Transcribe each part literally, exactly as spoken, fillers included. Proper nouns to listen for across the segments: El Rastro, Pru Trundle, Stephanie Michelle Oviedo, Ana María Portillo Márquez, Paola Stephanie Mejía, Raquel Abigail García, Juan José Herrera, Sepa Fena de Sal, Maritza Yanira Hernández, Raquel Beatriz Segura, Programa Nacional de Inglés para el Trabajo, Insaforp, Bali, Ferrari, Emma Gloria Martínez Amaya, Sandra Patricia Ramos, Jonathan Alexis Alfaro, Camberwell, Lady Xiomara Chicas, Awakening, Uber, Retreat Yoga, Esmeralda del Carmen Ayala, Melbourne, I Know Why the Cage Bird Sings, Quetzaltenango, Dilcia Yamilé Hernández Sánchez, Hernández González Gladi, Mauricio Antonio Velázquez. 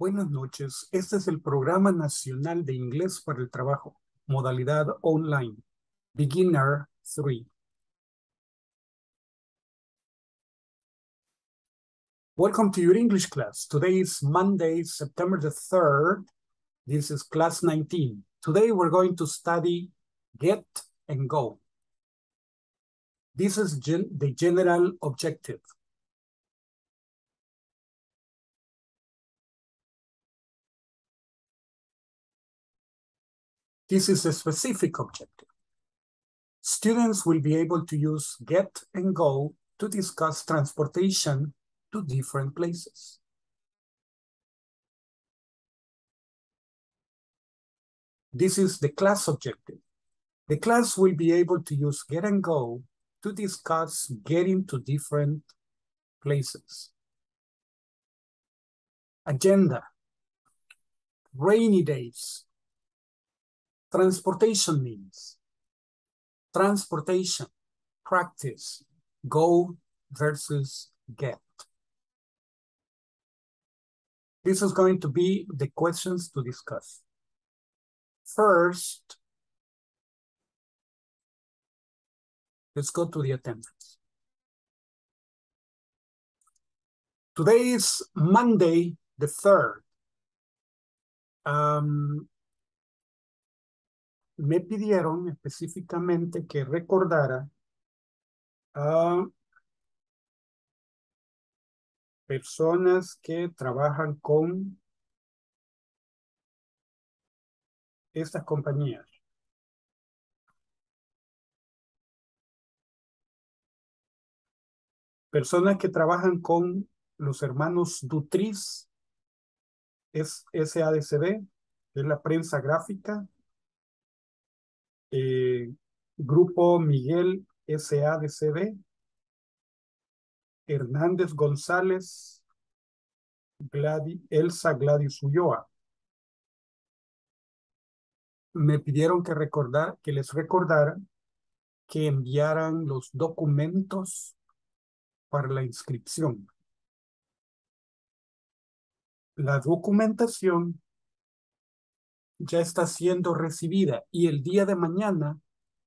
Buenas noches, este es el Programa Nacional de Inglés para el Trabajo, modalidad online, Beginner three. Welcome to your English class. Today is Monday, September the third. This is class nineteen. Today we're going to study get and go. This is gen- the general objective. This is a specific objective. Students will be able to use get and go to discuss transportation to different places. This is the class objective. The class will be able to use get and go to discuss getting to different places. Agenda, rainy days, transportation means, transportation, practice, go versus get. This is going to be the questions to discuss. First, let's go to the attendance. Today is Monday, the third. Um, Me pidieron específicamente que recordara a personas que trabajan con estas compañías. Personas que trabajan con los hermanos Dutriz, S A D C B, que es la prensa gráfica. Eh, Grupo Miguel S A D C B, Hernández González Gladi, Elsa Gladys Ulloa. Me pidieron que recordar, que les recordara que enviaran los documentos para la inscripción. La documentación ya está siendo recibida y el día de mañana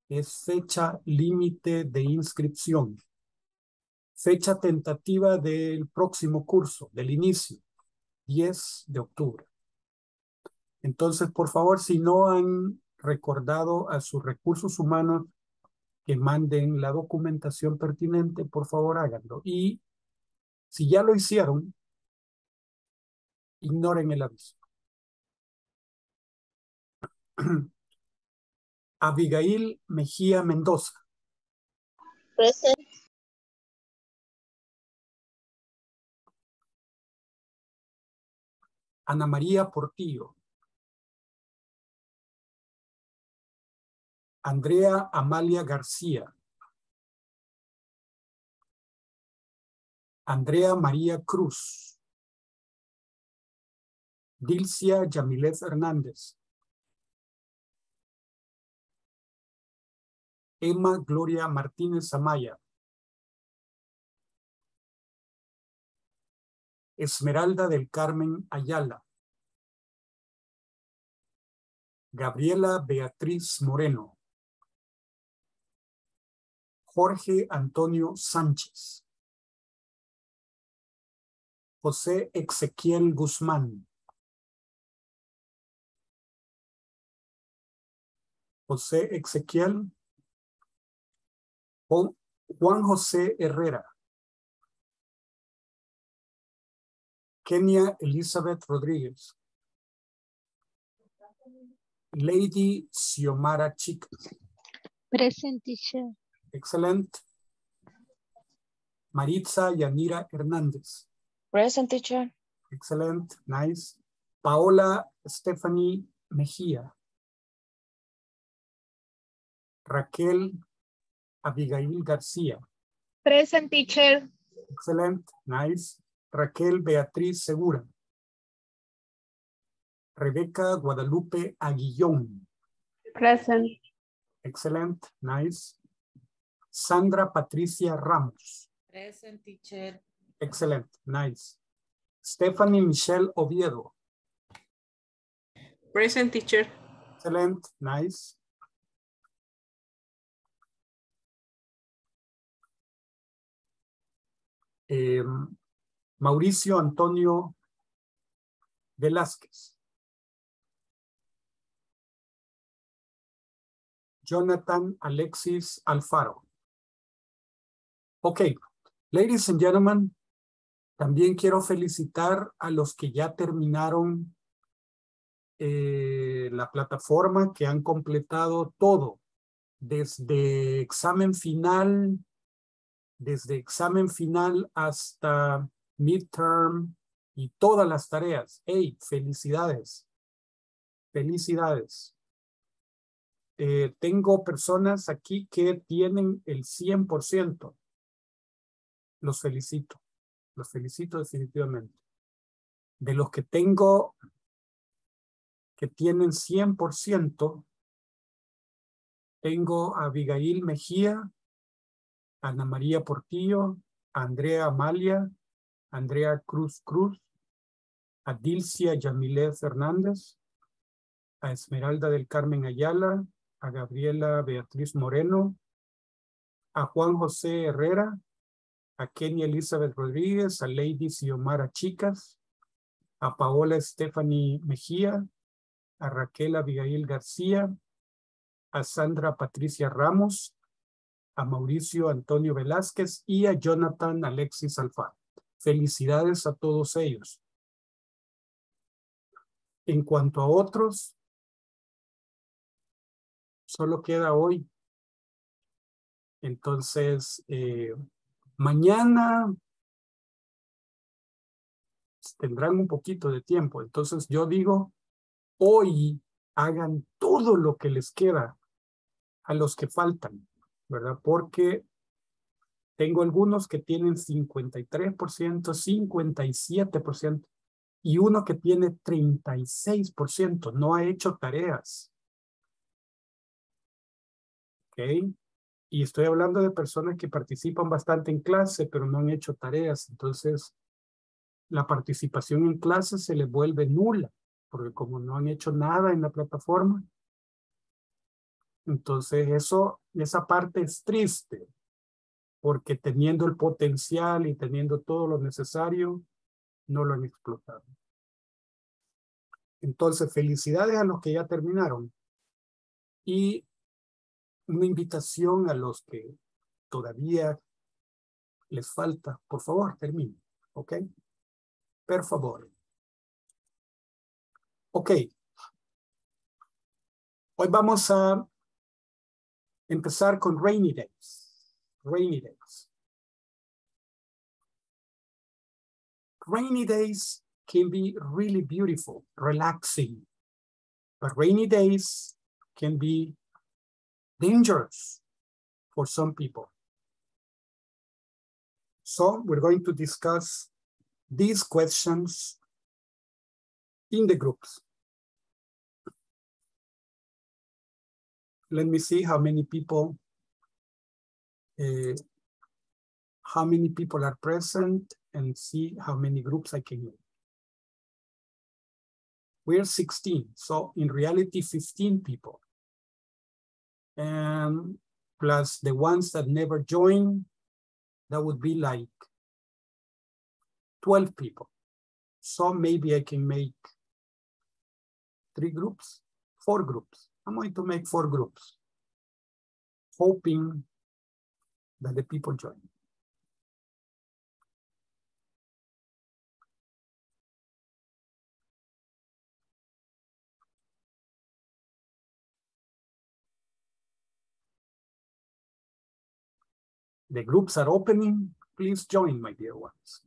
es fecha límite de inscripción. Fecha tentativa del próximo curso, del inicio, diez de octubre. Entonces, por favor, si no han recordado a sus recursos humanos que manden la documentación pertinente, por favor háganlo. Y si ya lo hicieron, ignoren el aviso. Abigail Mejía Mendoza. Present. Ana María Portillo. Andrea Amalia García. Andrea María Cruz. Dilcia Yamilez Hernández. Emma Gloria Martínez Amaya. Esmeralda del Carmen Ayala. Gabriela Beatriz Moreno. Jorge Antonio Sánchez. José Ezequiel Guzmán. José Ezequiel. Juan José Herrera. Kenia Elizabeth Rodríguez. Lady Xiomara Chica. Present, teacher. Excellent. Maritza Yanira Hernández. Present, teacher. Excellent, nice. Paola Stephanie Mejía. Raquel Abigail García. Present, teacher. Excellent, nice. Raquel Beatriz Segura. Rebeca Guadalupe Aguillón. Present. Excellent, nice. Sandra Patricia Ramos. Present, teacher. Excellent, nice. Stephanie Michelle Oviedo. Present, teacher. Excellent. Nice. Um, Mauricio Antonio Velázquez. Jonathan Alexis Alfaro. Okay, ladies and gentlemen, también quiero felicitar a los que ya terminaron eh, la plataforma, que han completado todo, desde examen final, desde examen final hasta midterm y todas las tareas. ¡Hey! ¡Felicidades! ¡Felicidades! Eh, tengo personas aquí que tienen el cien por ciento. Los felicito. Los felicito definitivamente. De los que tengo que tienen cien por ciento, tengo a Abigail Mejía, Ana María Portillo, a Andrea Amalia, Andrea Cruz Cruz, a Dilcia Yamilé Fernández, a Esmeralda del Carmen Ayala, a Gabriela Beatriz Moreno, a Juan José Herrera, a Kenia Elizabeth Rodríguez, a Lady Xiomara Chicas, a Paola Stephanie Mejía, a Raquel Abigail García, a Sandra Patricia Ramos, a Mauricio Antonio Velázquez y a Jonathan Alexis Alfaro. Felicidades a todos ellos. En cuanto a otros, solo queda hoy. Entonces, eh, mañana tendrán un poquito de tiempo. Entonces, yo digo, hoy hagan todo lo que les queda a los que faltan, ¿verdad? Porque tengo algunos que tienen cincuenta y tres por ciento, cincuenta y siete por ciento y uno que tiene treinta y seis por ciento, no ha hecho tareas. ¿Ok? Y estoy hablando de personas que participan bastante en clase, pero no han hecho tareas. Entonces, la participación en clase se les vuelve nula, porque como no han hecho nada en la plataforma, entonces eso, esa parte es triste, porque teniendo el potencial y teniendo todo lo necesario, no lo han explotado. Entonces, felicidades a los que ya terminaron. Y una invitación a los que todavía les falta. Por favor, terminen. ¿Ok? Por favor. Ok. Hoy vamos a empezar con Rainy Days. Rainy Days. Rainy days can be really beautiful, relaxing. But rainy days can be dangerous for some people. So we're going to discuss these questions in the groups. Let me see how many people, uh, how many people are present and see how many groups I can make. We're sixteen, so in reality, fifteen people. And plus the ones that never join, that would be like twelve people. So maybe I can make three groups, four groups. I'm going to make four groups, hoping that the people join. The groups are opening. Please join, my dear ones.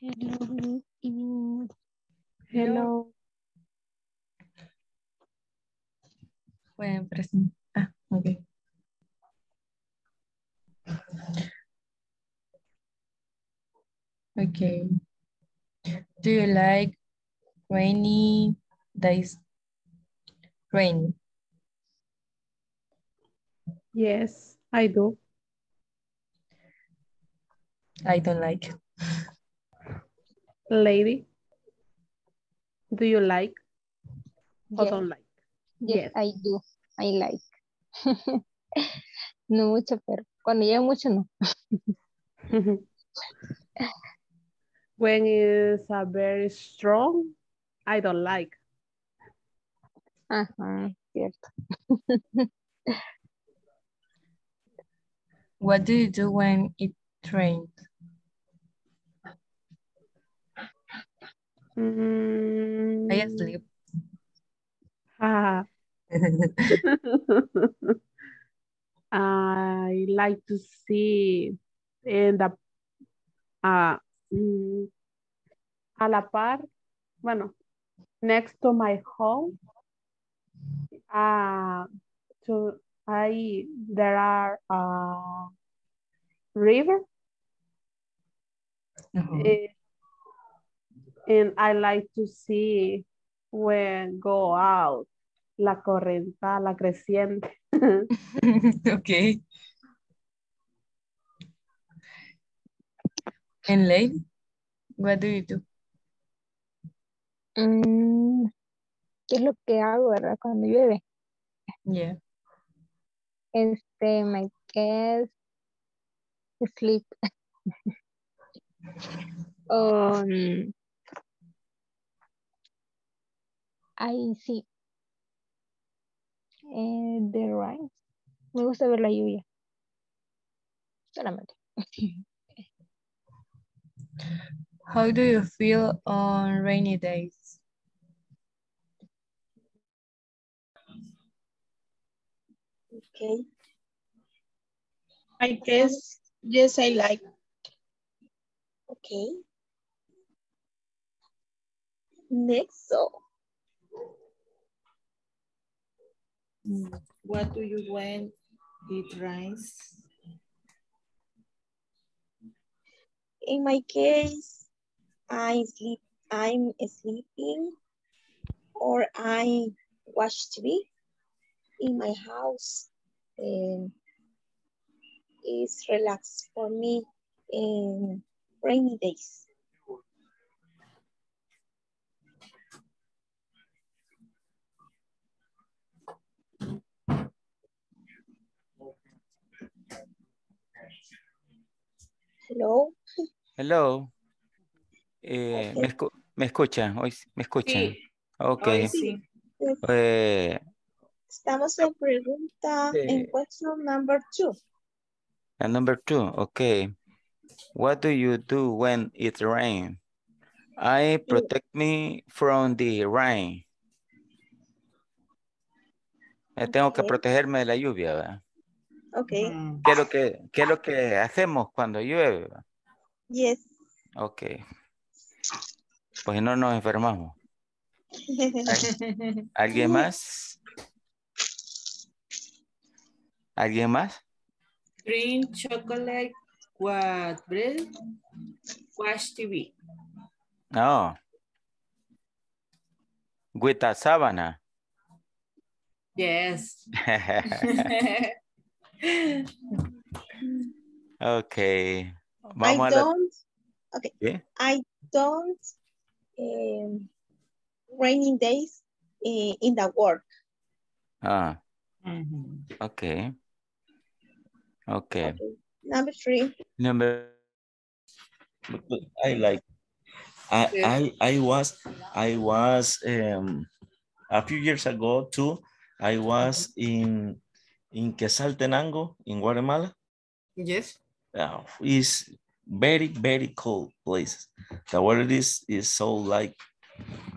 Hello, good evening. Hello. Pueden presentar. Ah, ok. Okay. Do you like rainy days? Rain. Yes, I do. I don't like. Lady, do you like or yes. don't like? Yes, yes, I do. I like. No mucho, pero cuando ya mucho, no. When is a very strong, I don't like. Uh-huh, cierto. What do you do when it rains? Mm. I sleep. Ah. I like to see in the uh, a la par, bueno, next to my home. Uh, to I there are uh river, uh-huh. it, and I like to see when go out la corriente, la creciente. Okay. And lady, what do you do? Um, ¿Qué es lo que hago, verdad? Cuando llueve. Yeah. Este, my guess, sleep. um, I see. Eh, the rain. Me gusta ver la lluvia. Solamente. How do you feel on rainy days? Okay. I guess, yes, I like. Okay. Next, so. What do you when it rains? In my case, I sleep, I'm sleeping or I watch T V in my house. Um, it's relaxed for me in rainy days. Hello. Hello. Eh, okay. me, escu me escuchan, hoy me escuchan. Sí. Okay. Hoy sí. Eh, Estamos en pregunta eh, en question number two. And number two, okay. What do you do when it rains? I protect me from the rain. Okay. Tengo que protegerme de la lluvia, ¿verdad? Okay. ¿Qué es lo que, qué es lo que hacemos cuando llueve? Yes. Okay. Pues no nos enfermamos. ¿Algu- ¿Alguien más? ¿Alguien más? Green chocolate, what bread, watch T V. No. With a sábana. Yes. Okay. Vamos I don't. La... Okay. ¿Sí? I don't. Um, rainy days uh, in the work. Ah. Mm-hmm. Okay. Okay. Okay. Number three. Number. I like. I I I was I was um a few years ago too. I was in. In Quetzaltenango, in Guatemala. Yes. Uh, it's very, very cold place. The water is, is so like,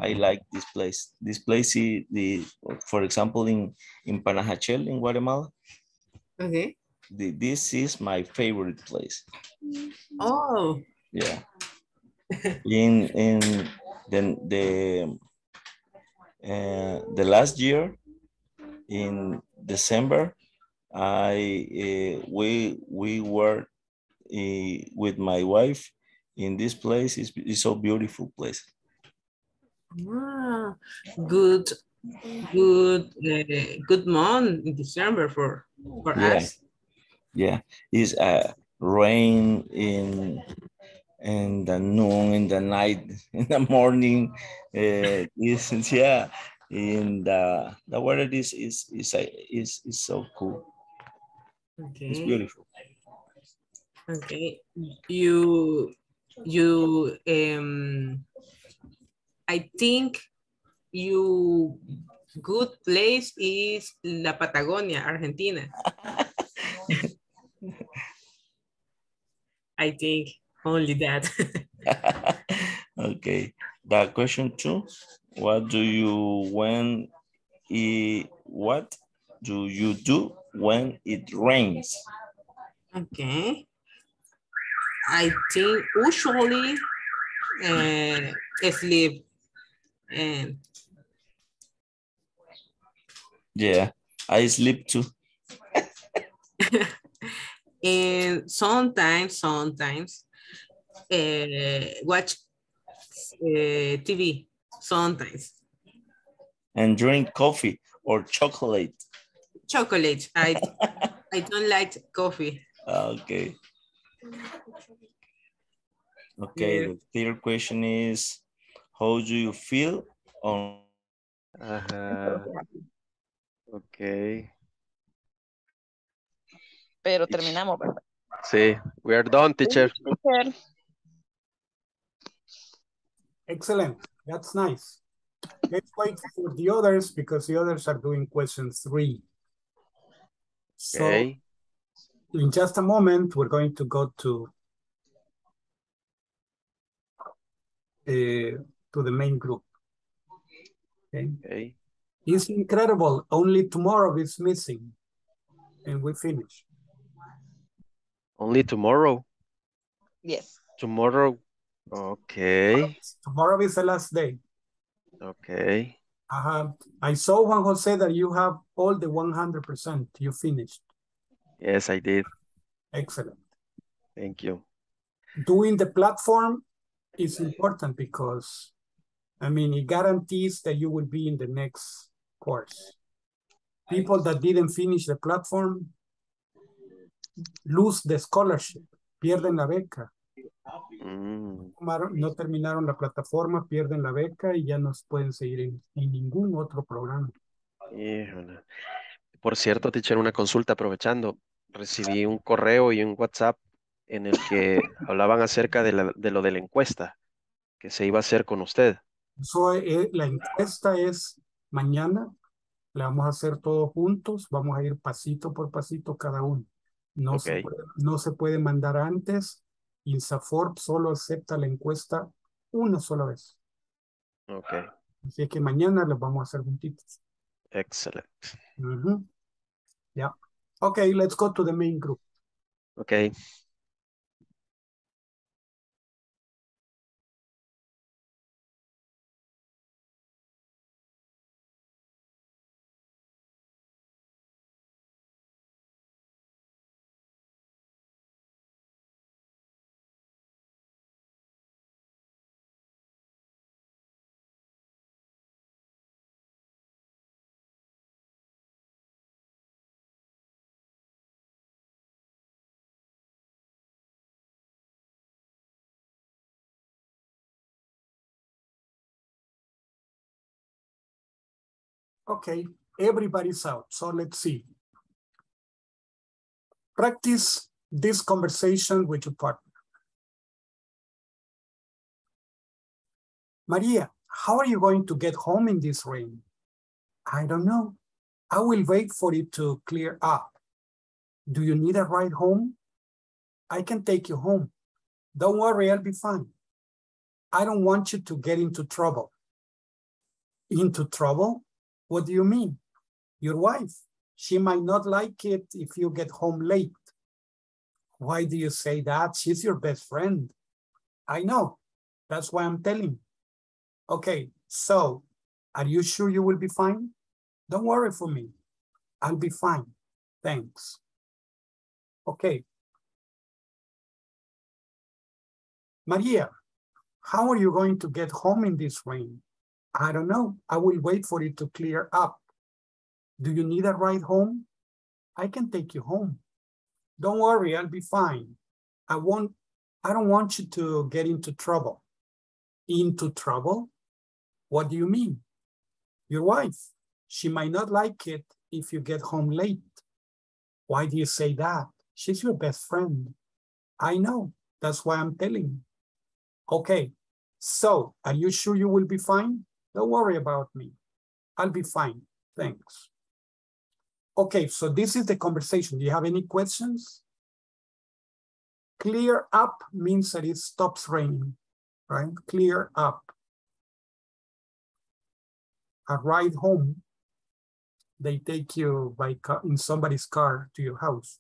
I like this place. This place, is the for example, in, in Panajachel, in Guatemala. Okay. The, this is my favorite place. Oh. Yeah. in in the, the, uh, the last year, in December, I uh, we we were uh, with my wife in this place. It's, it's a beautiful place. Wow, good, good, uh, good month in December for for yeah. us. Yeah, it's uh, rain in in the noon, in the night, in the morning. Uh, it's, yeah, in the the weather is is is is is so cool. Okay. It's beautiful. Okay, you you um. I think you good place is La Patagonia, Argentina. I think only that. Okay. The question two. What do you when it, what do you do when it rains? Okay. I think usually uh, sleep. And yeah, I sleep too. And sometimes, sometimes, uh, watch uh, T V. Sometimes. And drink coffee or chocolate. Chocolate. I I don't like coffee. Okay. Okay. Yeah. The third question is. How do you feel on? Ajá. Okay. Pero terminamos, ¿verdad? Sí, we are done, teacher. Excellent. That's nice. Let's wait for the others because the others are doing question three. Okay. So in just a moment, we're going to go to uh, to the main group. Okay. Okay. It's incredible. Only tomorrow is missing. And we finish. Only tomorrow? Yes. Tomorrow. Okay. Tomorrow is, tomorrow is the last day. Okay. Uh-huh. I saw Juan Jose that you have all the one hundred percent. You finished. Yes, I did. Excellent. Thank you. Doing the platform is important because I mean, it guarantees that you will be in the next course. People that didn't finish the platform lose the scholarship, pierden la beca. Mm. No terminaron la plataforma, pierden la beca y ya no pueden seguir en, en ningún otro programa. Híjole. Por cierto, teacher, una consulta aprovechando. Recibí un correo y un WhatsApp en el que hablaban acerca de, la, de lo de la encuesta que se iba a hacer con usted. So, eh, la encuesta es mañana, la vamos a hacer todos juntos, vamos a ir pasito por pasito cada uno. No, okay. se, puede, no se puede mandar antes, Insaforp solo acepta la encuesta una sola vez. Okay. Así que mañana los vamos a hacer juntitos. Excellent. Mm-hmm. Yeah. Okay, let's go to the main group. Okay. Okay, everybody's out, so let's see. Practice this conversation with your partner. Maria, how are you going to get home in this rain? I don't know. I will wait for it to clear up. Do you need a ride home? I can take you home. Don't worry, I'll be fine. I don't want you to get into trouble. Into trouble? What do you mean? Your wife, she might not like it if you get home late. Why do you say that? She's your best friend. I know, that's why I'm telling you. Okay, so are you sure you will be fine? Don't worry for me, I'll be fine. Thanks. Okay. Maria, how are you going to get home in this rain? I don't know. I will wait for it to clear up. Do you need a ride home? I can take you home. Don't worry, I'll be fine. I won't, I don't want you to get into trouble. Into trouble? What do you mean? Your wife, she might not like it if you get home late. Why do you say that? She's your best friend. I know, that's why I'm telling you. Okay, so are you sure you will be fine? Don't worry about me. I'll be fine, thanks. Okay, so this is the conversation. Do you have any questions? Clear up means that it stops raining, right? Clear up. A ride home, they take you by car, in somebody's car to your house.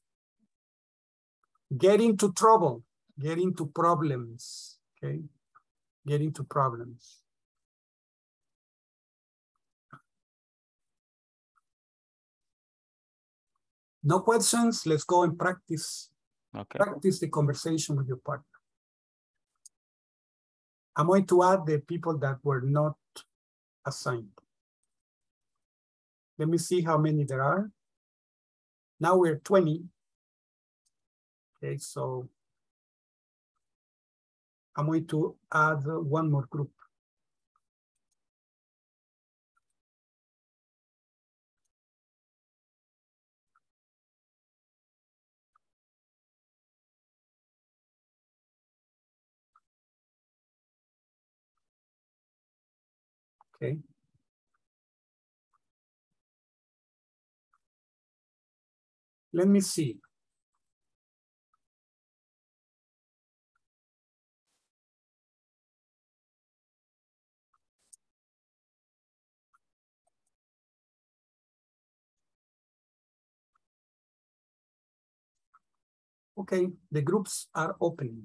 Get into trouble, get into problems, okay? Get into problems. No questions, let's go and practice. Okay. Practice the conversation with your partner. I'm going to add the people that were not assigned. Let me see how many there are. Now we're twenty. Okay, so I'm going to add one more group. Okay. Let me see. Okay, the groups are opening.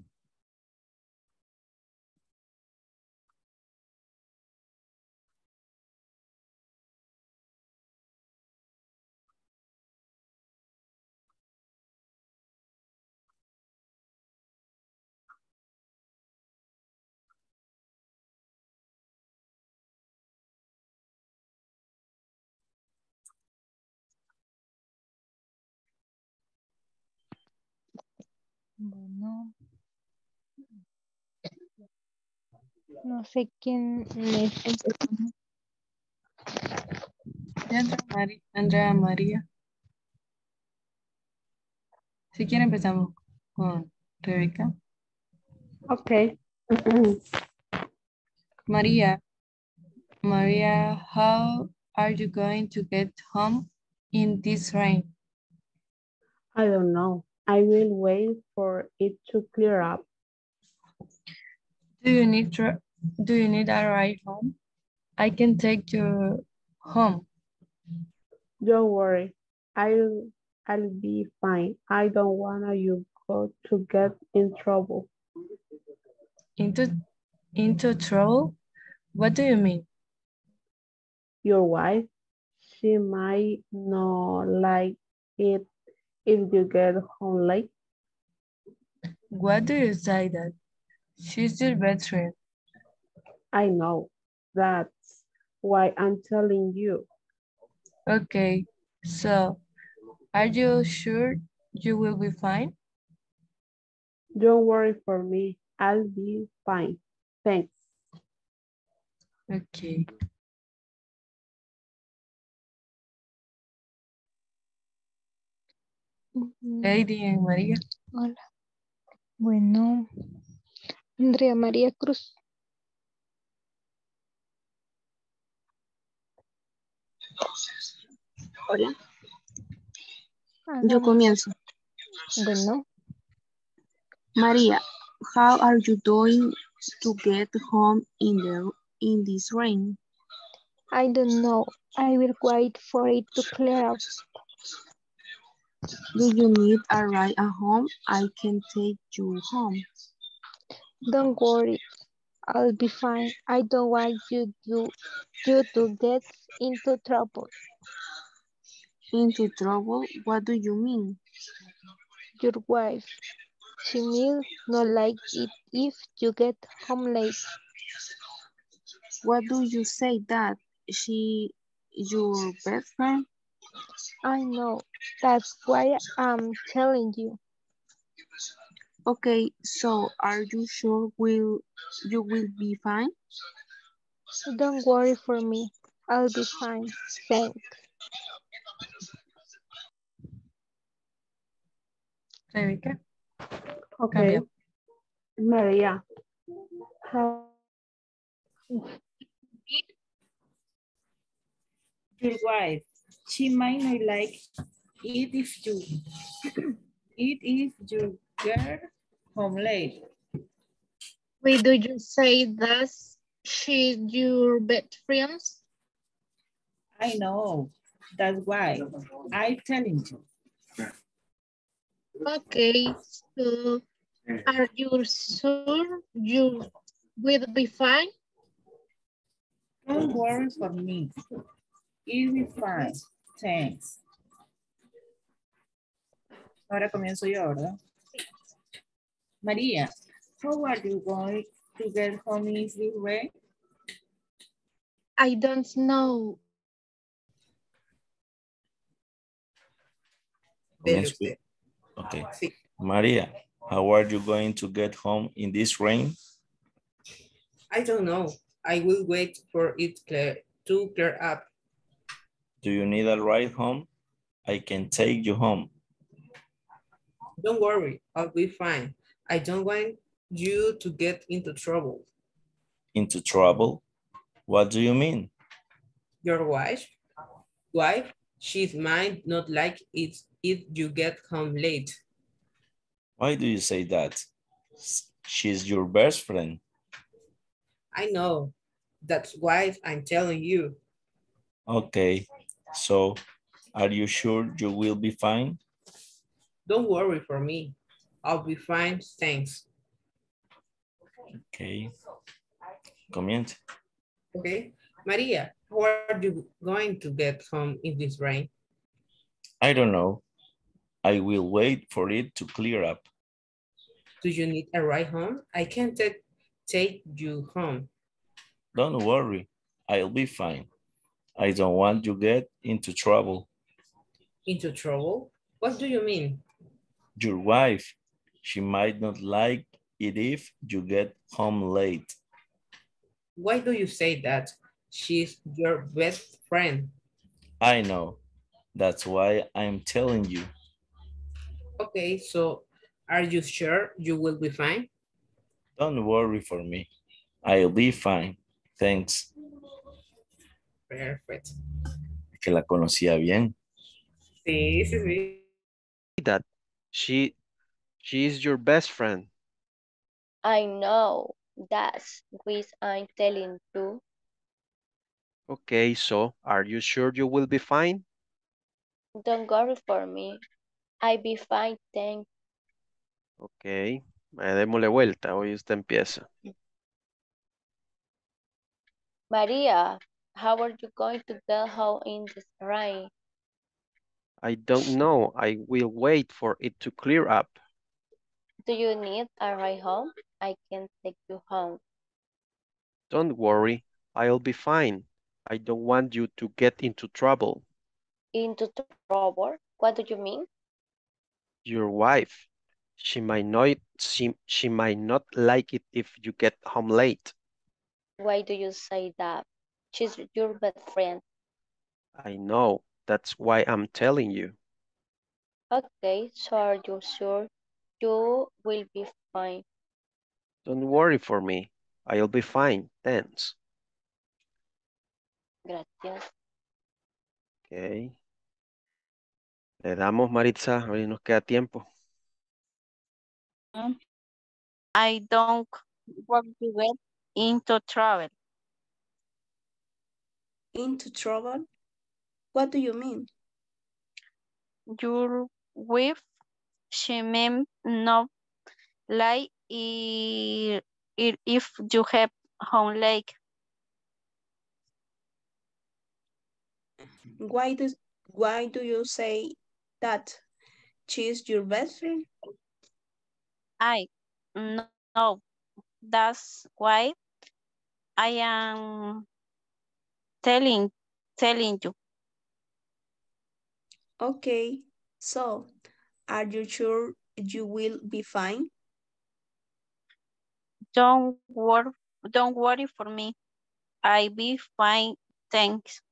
Bueno, no sé quién me... Andrea María. Si quiere empezamos con Rebeca. Ok. María. María, how are you going to get home in this rain? I don't know. I will wait for it to clear up. Do you need do you need a ride home? I can take you home. Don't worry, I'll I'll be fine. I don't want you go to get in trouble. Into into trouble? What do you mean? Your wife, she might not like it if you get home late. What do you say that? She's your best friend. I know. That's why I'm telling you. Okay. So, are you sure you will be fine? Don't worry for me. I'll be fine. Thanks. Okay. Heidi and María. Hola. Bueno, Andrea María Cruz. Hola. Yo comienzo. Bueno. María, how are you doing to get home in the in this rain? I don't know. I will wait for it to clear up. Do you need a ride at home? I can take you home. Don't worry, I'll be fine. I don't want you to, you to get into trouble. into trouble? What do you mean? Your wife. She will not like it if you get home late. What do you say that? She your best friend? I know. That's why I'm telling you. Okay, so are you sure will you will be fine? Don't worry for me. I'll be fine. Thanks. Erika. Okay. Maria. How your wife. She might not like it if you it if you get home late. Wait, do you say that she's your best friends? I know. That's why I'm telling you. Okay, so are you sure you will be fine? Don't worry for me. It'll be fine. Thanks. Ahora comienzo yo, ¿verdad? Maria, how are you going to get home in this way? I don't know. Okay. Maria, how are you going to get home in this rain? I don't know. I will wait for it clear, to clear up. Do you need a ride home? I can take you home. Don't worry, I'll be fine. I don't want you to get into trouble. Into trouble? What do you mean? Your wife, wife, she might not like it if you get home late. Why do you say that? She's your best friend. I know. That's why I'm telling you. Okay. So, are you sure you will be fine? Don't worry for me. I'll be fine, thanks. Okay. Comment. Okay. Maria, how are you going to get home in this rain? I don't know. I will wait for it to clear up. Do you need a ride home? I can take take you home. Don't worry. I'll be fine. I don't want you to get into trouble. Into trouble? What do you mean? Your wife. She might not like it if you get home late. Why do you say that? She's your best friend. I know. That's why I'm telling you. Okay, so are you sure you will be fine? Don't worry for me. I'll be fine. Thanks. Perfect. Es que la conocía bien. Sí, sí, sí. That she, she is your best friend. I know. That's what I'm telling you. Okay, so are you sure you will be fine? Don't worry for me. I'll be fine, thanks. Ok, démosle vuelta, hoy usted empieza. Maria, how are you going to get home in this rain? I don't know, I will wait for it to clear up. Do you need a ride home? I can take you home. Don't worry, I'll be fine. I don't want you to get into trouble. Into trouble? What do you mean? Your wife. She might not she, she might not like it if you get home late. Why do you say that? She's your best friend. I know. That's why I'm telling you. Okay, so are you sure you will be fine? Don't worry for me. I'll be fine. Thanks. Gracias. Okay. Le damos, Maritza, a ver, nos queda tiempo. I don't want to get into trouble. Into trouble? What do you mean? Your wife, she may not like if you have home late. Why does Why do you say that she's your best friend? I no, that's why I am telling telling you. Okay, so are you sure you will be fine? Don't worry, don't worry for me. I'll be fine, thanks.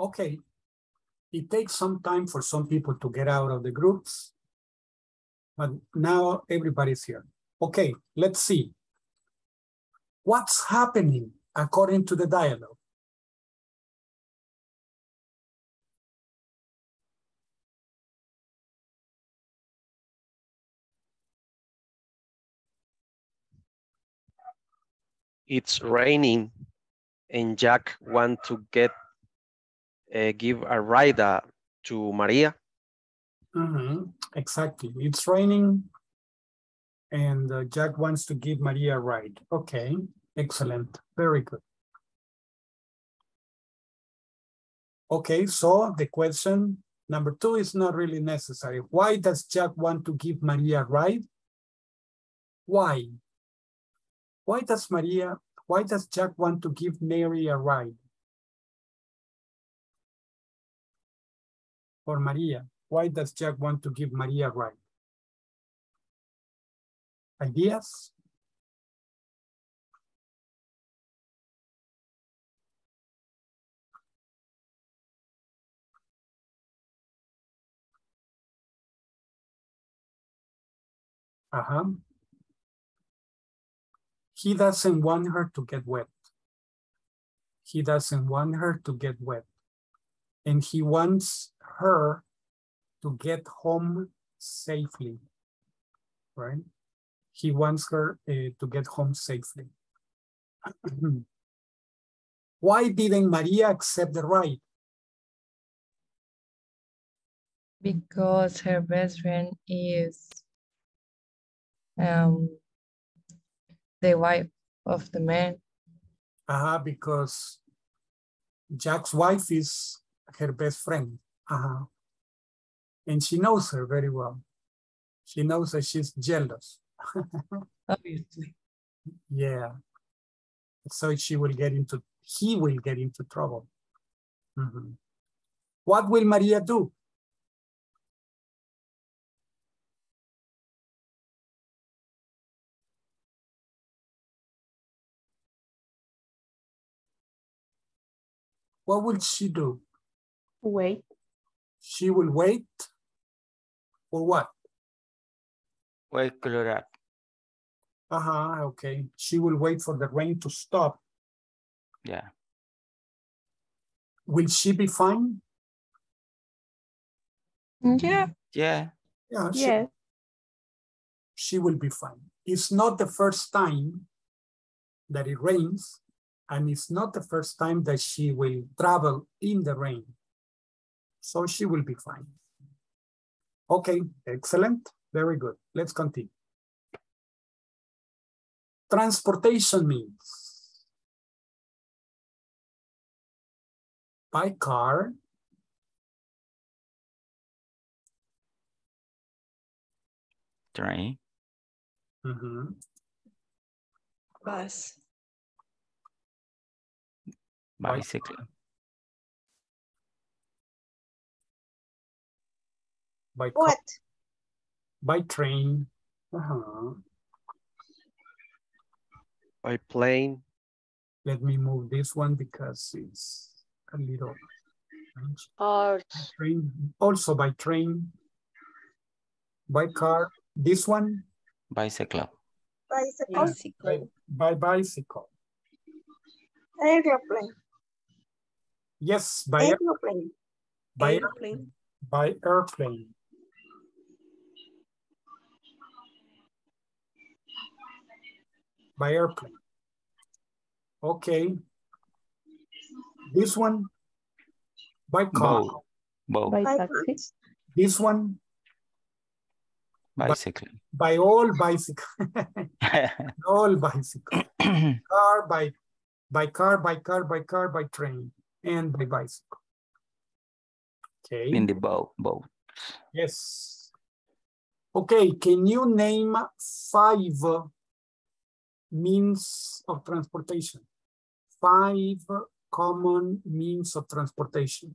Okay, it takes some time for some people to get out of the groups, but now everybody's here. Okay, let's see. What's happening according to the dialogue? It's raining and Jack wants to get Uh, give a ride uh, to Maria. Mm-hmm. Exactly. It's raining and uh, Jack wants to give Maria a ride. Okay, excellent. Very good. Okay, so the question number two is not really necessary. Why does Jack want to give Maria a ride? Why? Why does Maria, why does Jack want to give Mary a ride? Or Maria, why does Jack want to give Maria a ride? Ideas? Uh-huh. He doesn't want her to get wet. He doesn't want her to get wet. And he wants her to get home safely, right? He wants her uh, to get home safely. Why didn't Maria accept the ride? Because her best friend is um, the wife of the man. Uh-huh, because Jack's wife is her best friend. Uh-huh. And she knows her very well. She knows that she's jealous. Obviously. Yeah. So she will get into, he will get into trouble. Mm-hmm. What will Maria do? What will she do? Wait. She will wait for what? Wait, Colorado. Uh-huh, okay. She will wait for the rain to stop. Yeah. Will she be fine? Yeah. Yeah. Yeah. She, yeah. she will be fine. It's not the first time that it rains, and it's not the first time that she will travel in the rain. So she will be fine. Okay, excellent. Very good. Let's continue. Transportation means by car, train, mm-hmm. bus, bicycle, By what? By train. Uh-huh. By plane. Let me move this one because it's a little strange. By train. Also by train. By car. This one? Bicycle. Bicycle. Bicycle. By, by bicycle. Airplane. Yes, by airplane. By airplane. By airplane. By airplane. Okay. This one by car. Boat. Boat. By taxi. This one bicycle. By, by all bicycle. All bicycle. Car by by car by car by car by train and by bicycle. Okay. In the boat. Boat. Yes. Okay. Can you name five means of transportation? Five common means of transportation.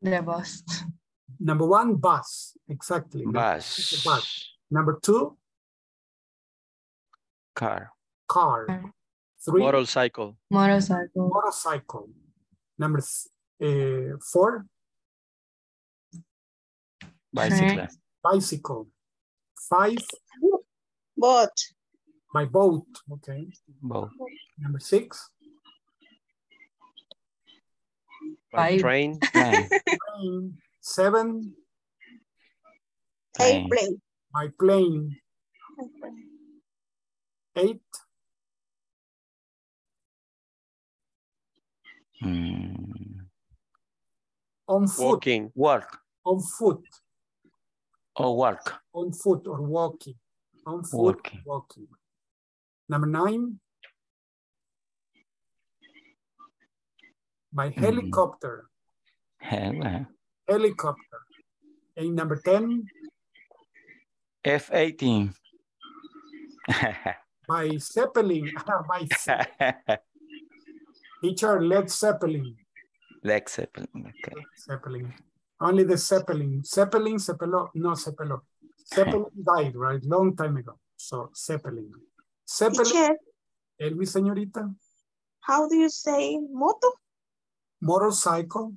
The bus. Number one, bus. Exactly. Bus. Bus. Number two, car. Car. Three, motorcycle. Motorcycle. Motorcycle. Number uh, four, bicycle. Bicycle. Five, boat. By boat. Okay. Boat. Number six. By train. Train. Train. Seven. Plane. Plane. By plane. Eight. Mm. On foot. Walking. Walk. On foot. Or walk. On foot or walking. On foot. Walking. Walking. Number nine, by helicopter. Mm. Helicopter. And number ten, F eighteen. By Zeppelin. By teacher, Led Zeppelin. Led Zeppelin. Okay. Zeppelin. Only the Zeppelin. Zeppelin, Zeppelin, no Zeppelin. Zeppelin died, right? Long time ago. So Zeppelin. Zeppelin. Elvis, señorita. How do you say moto? Motorcycle.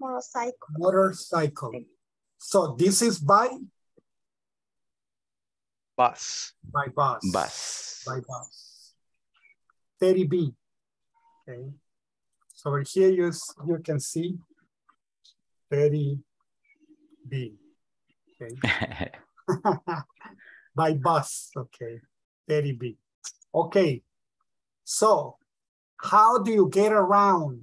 Motorcycle. Motorcycle. Okay. So this is by? Bus. By bus. Bus. By bus. thirty B. Okay. So over here you, you can see thirty B. Okay. By bus. Okay. Very big. Okay, so how do you get around?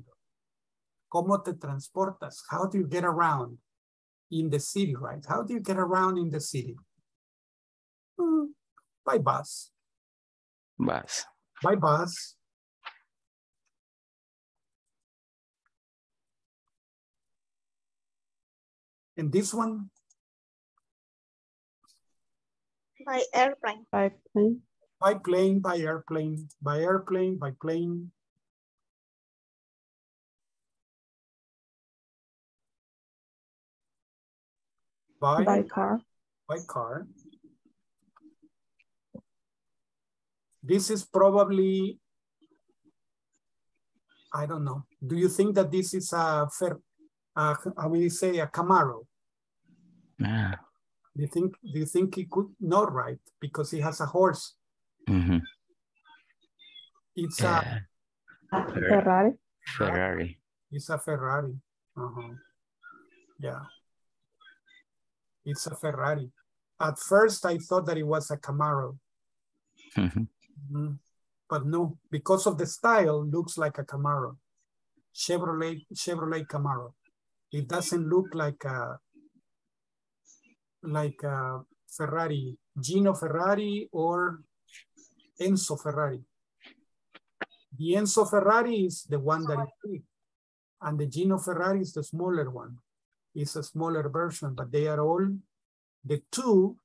¿Cómo te transportas? How do you get around in the city, right? How do you get around in the city? Mm, by bus. Bus. By bus. And this one? By airplane. By plane. By plane, by airplane, by airplane, by plane. By, by car. By car. This is probably, I don't know. Do you think that this is a, a how will you say, a Camaro? Yeah. Do you think, do you think he could not ride because he has a horse? Mm-hmm. It's yeah. a, a Ferrari. Ferrari. It's a Ferrari. Uh-huh. Yeah. It's a Ferrari. At first, I thought that it was a Camaro. Mm-hmm. Mm-hmm. But no, because of the style, looks like a Camaro. Chevrolet, Chevrolet Camaro. It doesn't look like a like uh, Ferrari, Gino Ferrari or Enzo Ferrari. The Enzo Ferrari is the one that is big, and the Gino Ferrari is the smaller one. It's a smaller version, but they are all, the two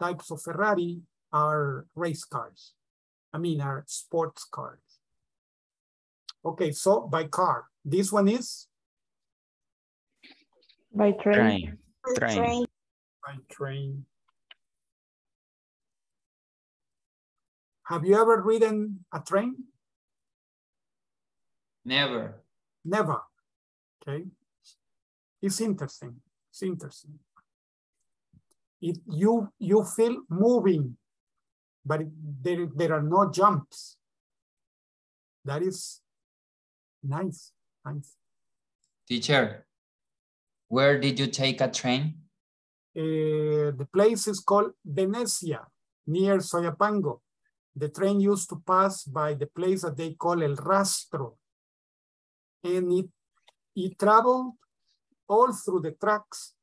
types of Ferrari are race cars. I mean, are sports cars. Okay, so by car. This one is? By train. Train. Train. Train. Train. Have you ever ridden a train? Never. Never. Okay. It's interesting. It's interesting. It, you, you feel moving, but it, there, there are no jumps. That is nice. Nice. Teacher, where did you take a train? Uh, the place is called Venecia, near Soyapango. The train used to pass by the place that they call El Rastro. And it, it traveled all through the tracks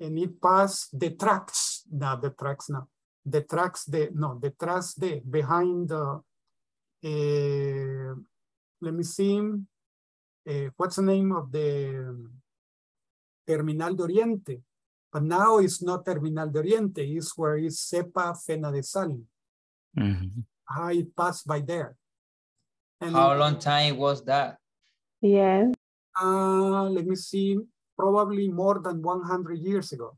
and it passed the tracks, not the tracks now, the tracks, the, no, the tracks there behind the, uh, let me see, uh, what's the name of the um, Terminal de Oriente? But now it's not Terminal de Oriente, it's where it's Sepa Fena de Sal. Mm-hmm. I passed by there. And how long time was that? Yeah. Uh, let me see. Probably more than one hundred years ago.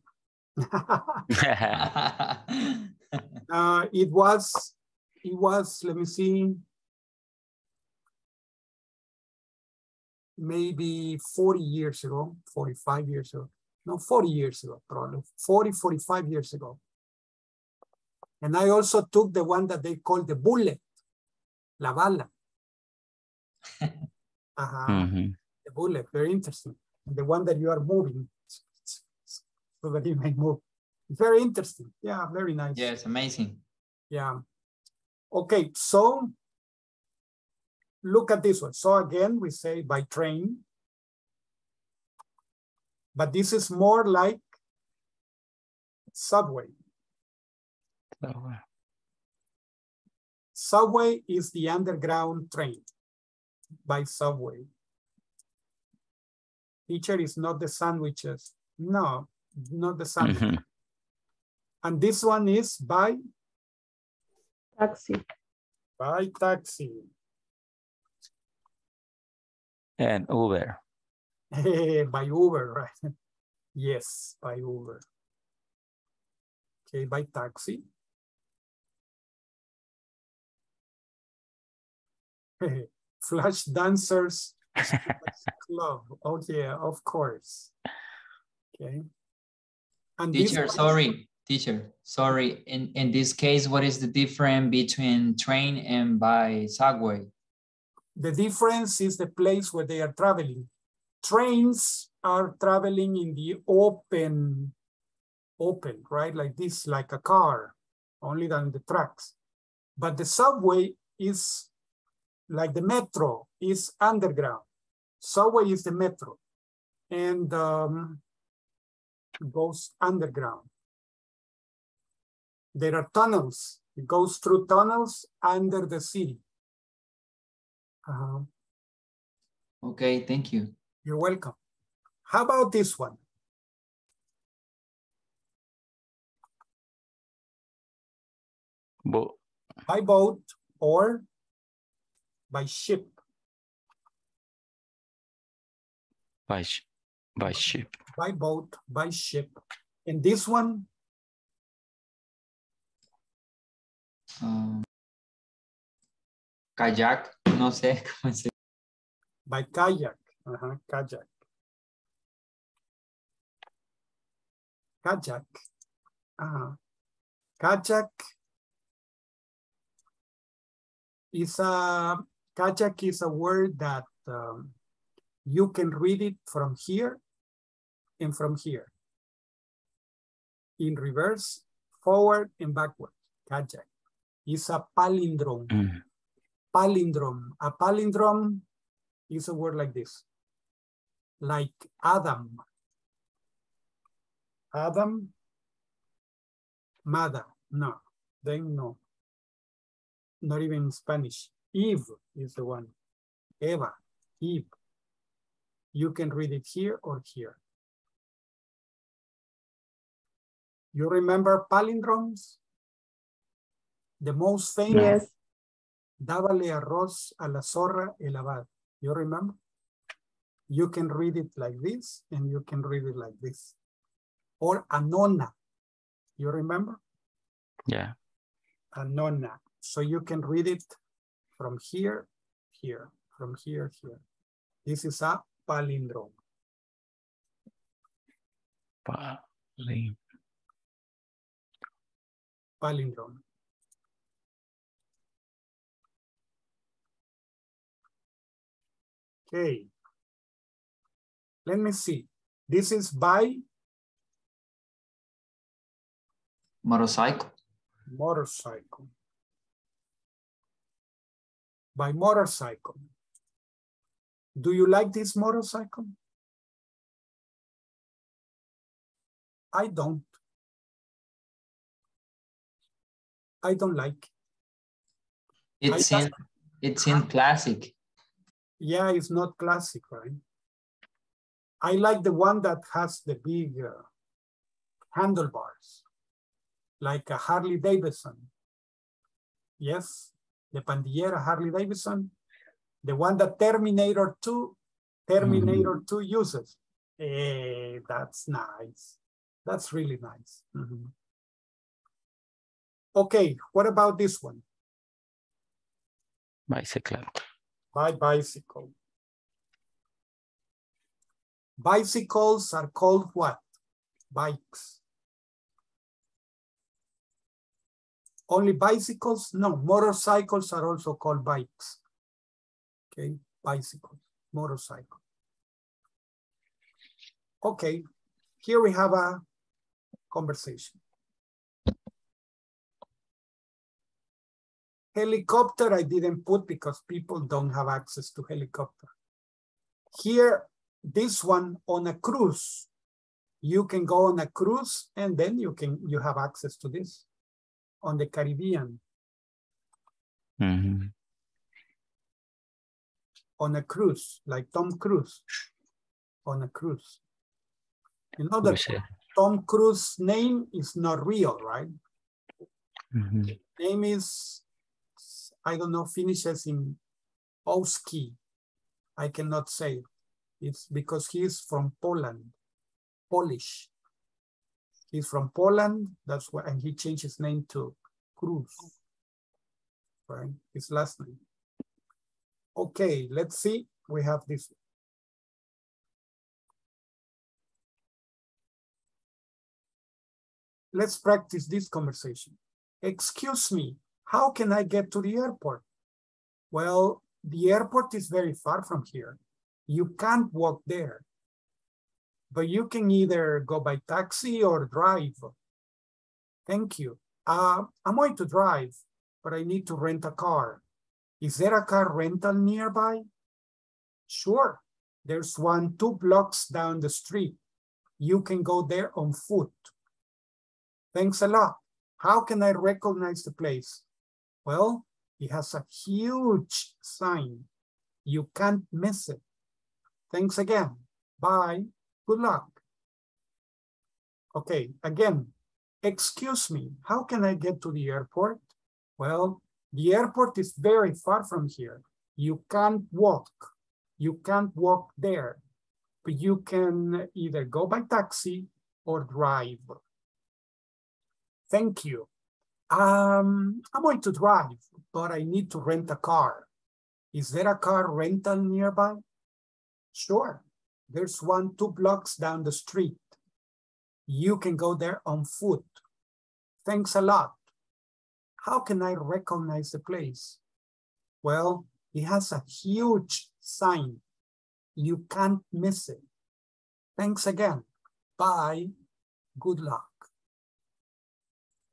uh, it was, it was, let me see, maybe forty years ago, forty-five years ago. No, forty years ago, probably. forty, forty-five years ago. And I also took the one that they call the bullet, la bala. Uh-huh. Mm-hmm. The bullet, very interesting. The one that you are moving, so that you may move. Very interesting. Yeah, very nice. Yes, amazing. Yeah. Okay, so look at this one. So again, we say by train, but this is more like subway. Subway. Subway is the underground train. By subway. Teacher is not the sandwiches. No, not the sandwich. Mm-hmm. And this one is by? Taxi. By taxi. And Uber. By Uber, right? Yes, by Uber. Okay, by taxi. Flash dancers club. Oh yeah, of course. Okay. And teacher, sorry, teacher, sorry. In in this case, what is the difference between train and by subway? The difference is the place where they are traveling. Trains are traveling in the open, open, right? Like this, like a car, only than the tracks. But the subway is like the metro, is underground. Subway is the metro and um, goes underground. There are tunnels. It goes through tunnels under the city. Uh-huh. Okay, thank you. You're welcome. How about this one? Boat. By boat or by ship. By, sh by ship. By boat, by ship. And this one? Um, kayak, no sé cómo se. By kayak, uh-huh, kayak. Kayak, uh-huh. Kayak is a, kayak is a word that um, you can read it from here and from here. In reverse, forward, and backward. Kayak is a palindrome. Mm. Palindrome. A palindrome is a word like this. Like Adam. Adam. Mada. No. Then no. Not even in Spanish. Eve is the one. Eva. Eve. You can read it here or here. You remember palindromes? The most famous. Yes. Dábale arroz a la zorra el abad. You remember? You can read it like this and you can read it like this. or Anona. You remember? Yeah. Anona. So you can read it from here, here, from here, here. This is a palindrome. Palindrome. Palindrome. Okay. Let me see. This is by motorcycle. Motorcycle. By motorcycle. Do you like this motorcycle? I don't. I don't like. It's in, it's in classic. Yeah, it's not classic, right? I like the one that has the big uh, handlebars, like a Harley-Davidson. Yes, the Pandillera Harley-Davidson, the one that Terminator two, Terminator mm-hmm. two uses. Hey, that's nice. That's really nice. Mm-hmm. Okay, what about this one? Bicycle. By bicycle. Bicycles are called what? Bikes. Only bicycles? No, motorcycles are also called bikes. Okay, bicycles, motorcycle. Okay, here we have a conversation. Helicopter I didn't put because people don't have access to helicopter. Here, this one on a cruise. You can go on a cruise and then you can you have access to this on the Caribbean. Mm-hmm. On a cruise, like Tom Cruise. On a cruise. You know that Tom Cruise's name is not real, right? Mm-hmm. His name is, I don't know, finishes in Oski. I cannot say. It's because he is from Poland, Polish. He's from Poland, that's why, and he changed his name to Cruz, right? His last name. Okay, let's see. We have this. Let's practice this conversation. Excuse me. How can I get to the airport? Well, the airport is very far from here. You can't walk there, but you can either go by taxi or drive. Thank you. Uh, I'm going to drive, but I need to rent a car. Is there a car rental nearby? Sure, there's one two blocks down the street. You can go there on foot. Thanks a lot. How can I recognize the place? Well, it has a huge sign. You can't miss it. Thanks again. Bye. Good luck. Okay, again. Excuse me. How can I get to the airport? Well, the airport is very far from here. You can't walk. You can't walk there. But you can either go by taxi or drive. Thank you. Um, I'm going to drive, but I need to rent a car. Is there a car rental nearby? Sure, there's one two blocks down the street. You can go there on foot. Thanks a lot. How can I recognize the place? Well, it has a huge sign. You can't miss it. Thanks again. Bye. Good luck.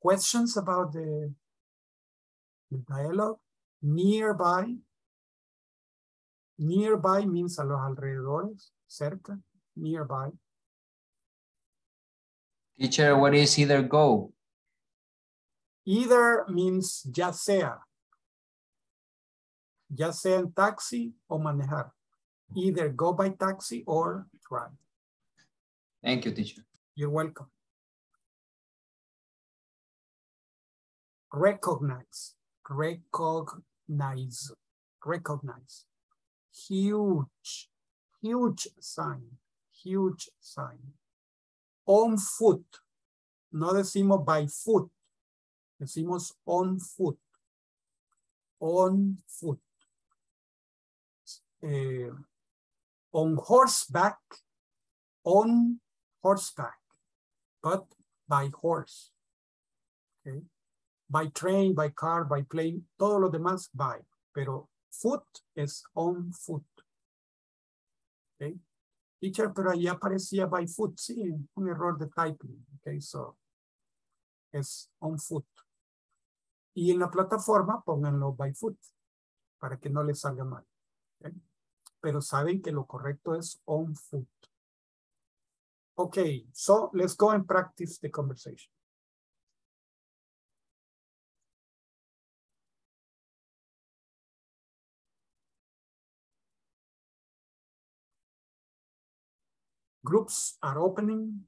Questions about the, the dialogue? Nearby. Nearby means a los alrededores, cerca, nearby. Teacher, what is either go? Either means ya sea. Ya sea en taxi o manejar. Either go by taxi or drive. Thank you, teacher. You're welcome. Recognize, recognize, recognize. Huge, huge sign, huge sign. on foot. No decimos by foot. Decimos on foot. On foot. Eh, on horseback. On horseback. But by horse. Okay. By train, by car, by plane. Todo lo demás by. Pero foot es on foot. Okay. Teacher, pero allá aparecía by foot. Sí, un error de typing. Okay, so es on foot. Y en la plataforma pónganlo by foot para que no les salga mal. Okay. Pero saben que lo correcto es on foot. Okay, so let's go and practice the conversation. Groups are opening.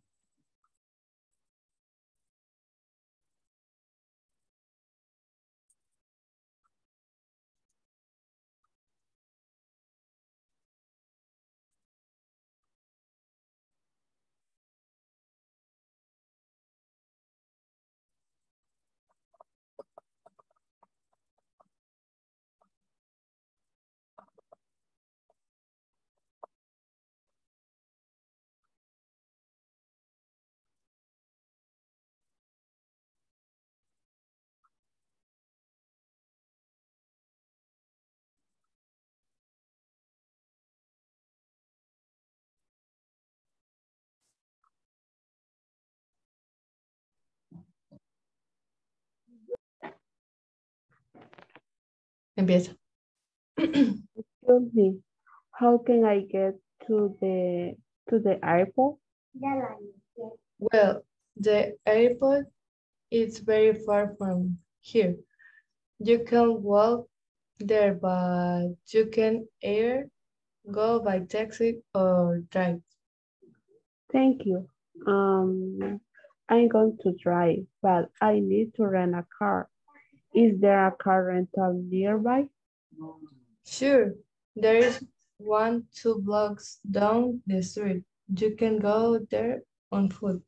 Empieza. Excuse me. How can I get to the to the airport? Well, the airport is very far from here. You can walk there, but you can either go by taxi or drive. Thank you. Um, I'm going to drive, but I need to rent a car. Is there a car rental nearby? Sure, there is one two blocks down the street. You can go there on foot.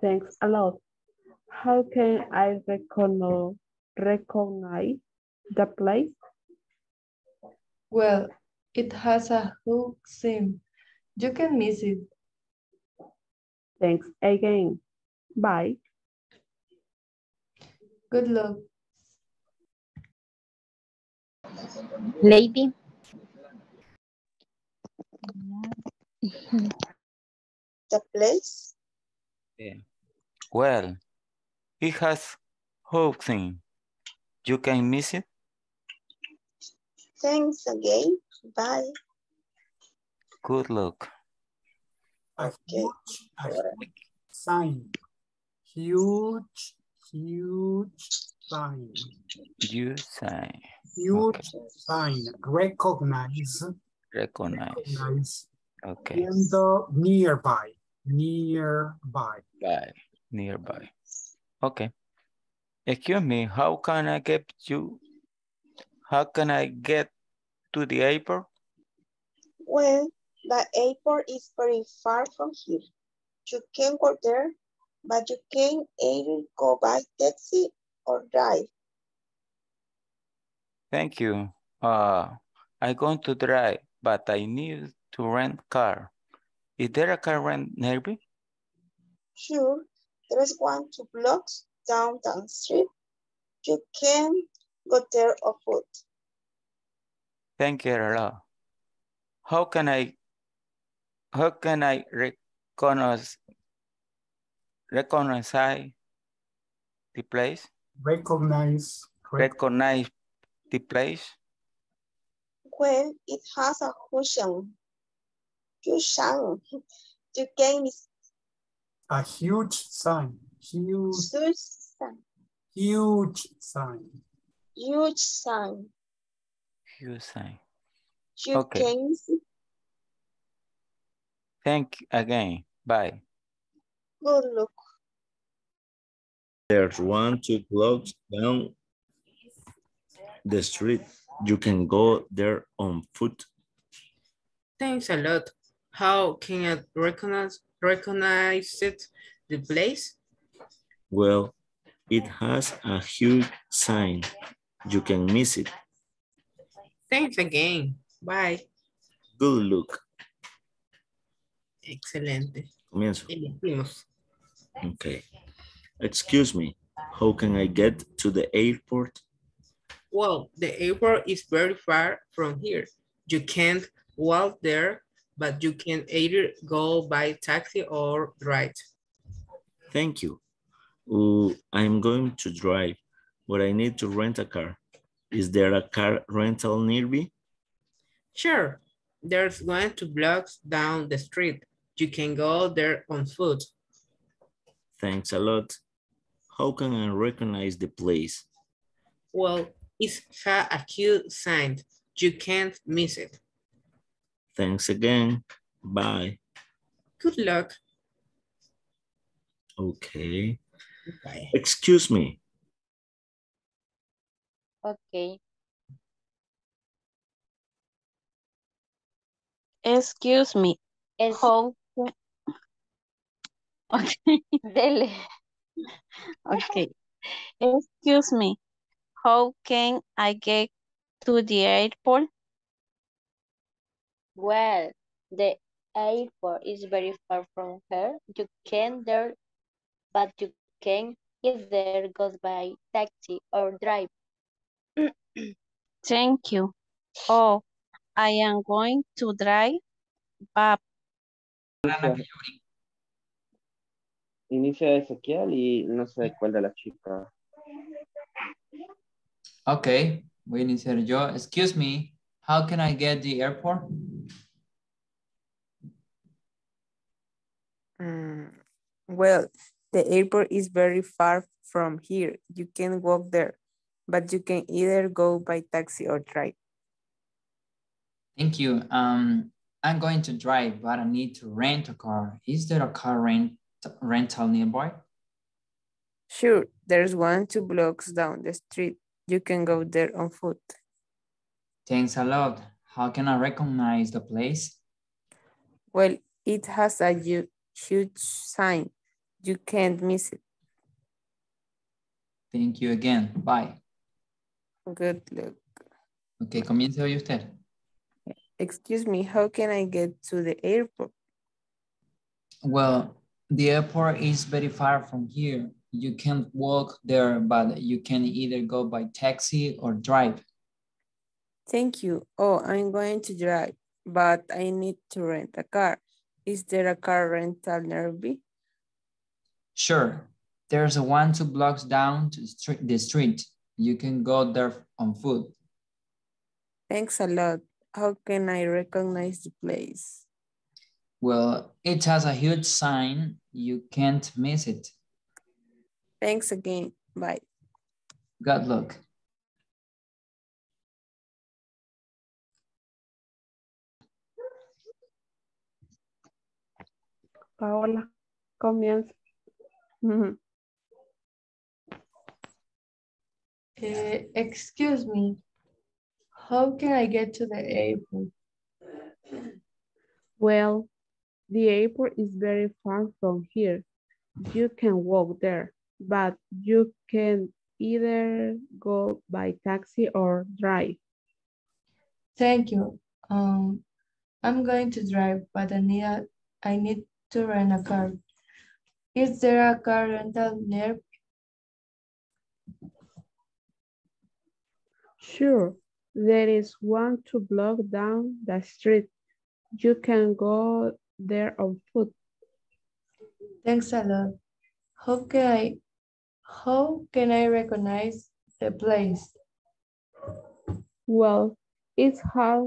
Thanks a lot. How can I recognize, recognize the place? Well, it has a hook sign. You can miss it. Thanks again. Bye. Good luck. Lady. The place? Yeah. Well, it has housing. You can miss it. Thanks again. Bye. Good luck. Okay. Sign. Huge. Huge sign. Huge sign. Huge okay. sign. Recognize. Recognize. Recognize. Okay. And the nearby. Nearby. By. Nearby. Okay. Excuse me. How can I get you? How can I get to the airport? Well, the airport is very far from here. You can go there, but you can either go by taxi or drive. Thank you. Uh, I'm going to drive, but I need to rent a car. Is there a car rent nearby? Sure. There is one two blocks down the street. You can go there on foot. Thank you a lot. How can I, how can I recognize Recognize the place. Recognize. Recognize the place. Well, it has a cushion. Cushion. You can miss. A huge sign. Huge sign. Huge sign. Huge sign. Huge sign. You okay. can miss. Thank you again. Bye. Good luck. There's one, two blocks down the street. You can go there on foot. Thanks a lot. How can I recognize recognized the place? Well, it has a huge sign. You can miss it. Thanks again. Bye. Good luck. Excelente. Comienzo. Okay. Excuse me. How can I get to the airport? Well, the airport is very far from here. You can't walk there, but you can either go by taxi or drive. Thank you. Ooh, I'm going to drive, but I need to rent a car. Is there a car rental nearby? Sure. There's one two blocks down the street. You can go there on foot. Thanks a lot. How can I recognize the place? Well, it's a cute sign. You can't miss it. Thanks again. Bye. Good luck. Okay. Bye. Excuse me. Okay. Excuse me. Es... How... Okay. Dele. Okay. Excuse me. How can I get to the airport? Well, the airport is very far from here. You can there, but you can either go by taxi or drive. Thank you. Oh, I am going to drive. Bab. Inicia Ezequiel y no sé cuál de las chicas. Okay, voy a iniciar yo. Excuse me, how can I get to the airport? Mm, well, the airport is very far from here. You can walk there, but you can either go by taxi or drive. Thank you. Um, I'm going to drive, but I need to rent a car. Is there a car rent rental nearby? Sure, there's one two blocks down the street. You can go there on foot. Thanks a lot. How can I recognize the place? Well, it has a huge sign. You can't miss it. Thank you again. Bye. Good luck. Okay, comience hoy usted. Excuse me, how can I get to the airport? Well, the airport is very far from here. You can't walk there, but you can either go by taxi or drive. Thank you. Oh, I'm going to drive, but I need to rent a car. Is there a car rental nearby? Sure. There's a one two blocks down to street, the street. You can go there on foot. Thanks a lot. How can I recognize the place? Well, it has a huge sign. You can't miss it. Thanks again. Bye. Good luck. Paola, comienza. Mm-hmm. uh, excuse me. How can I get to the airport? Well, the airport is very far from here. You can walk there, but you can either go by taxi or drive. Thank you. Um, I'm going to drive, but I need, a, I need to rent a car. Is there a car rental near? Sure. There is one to block down the street. You can go there on foot. Thanks a lot. How can I, how can I recognize the place? Well, it has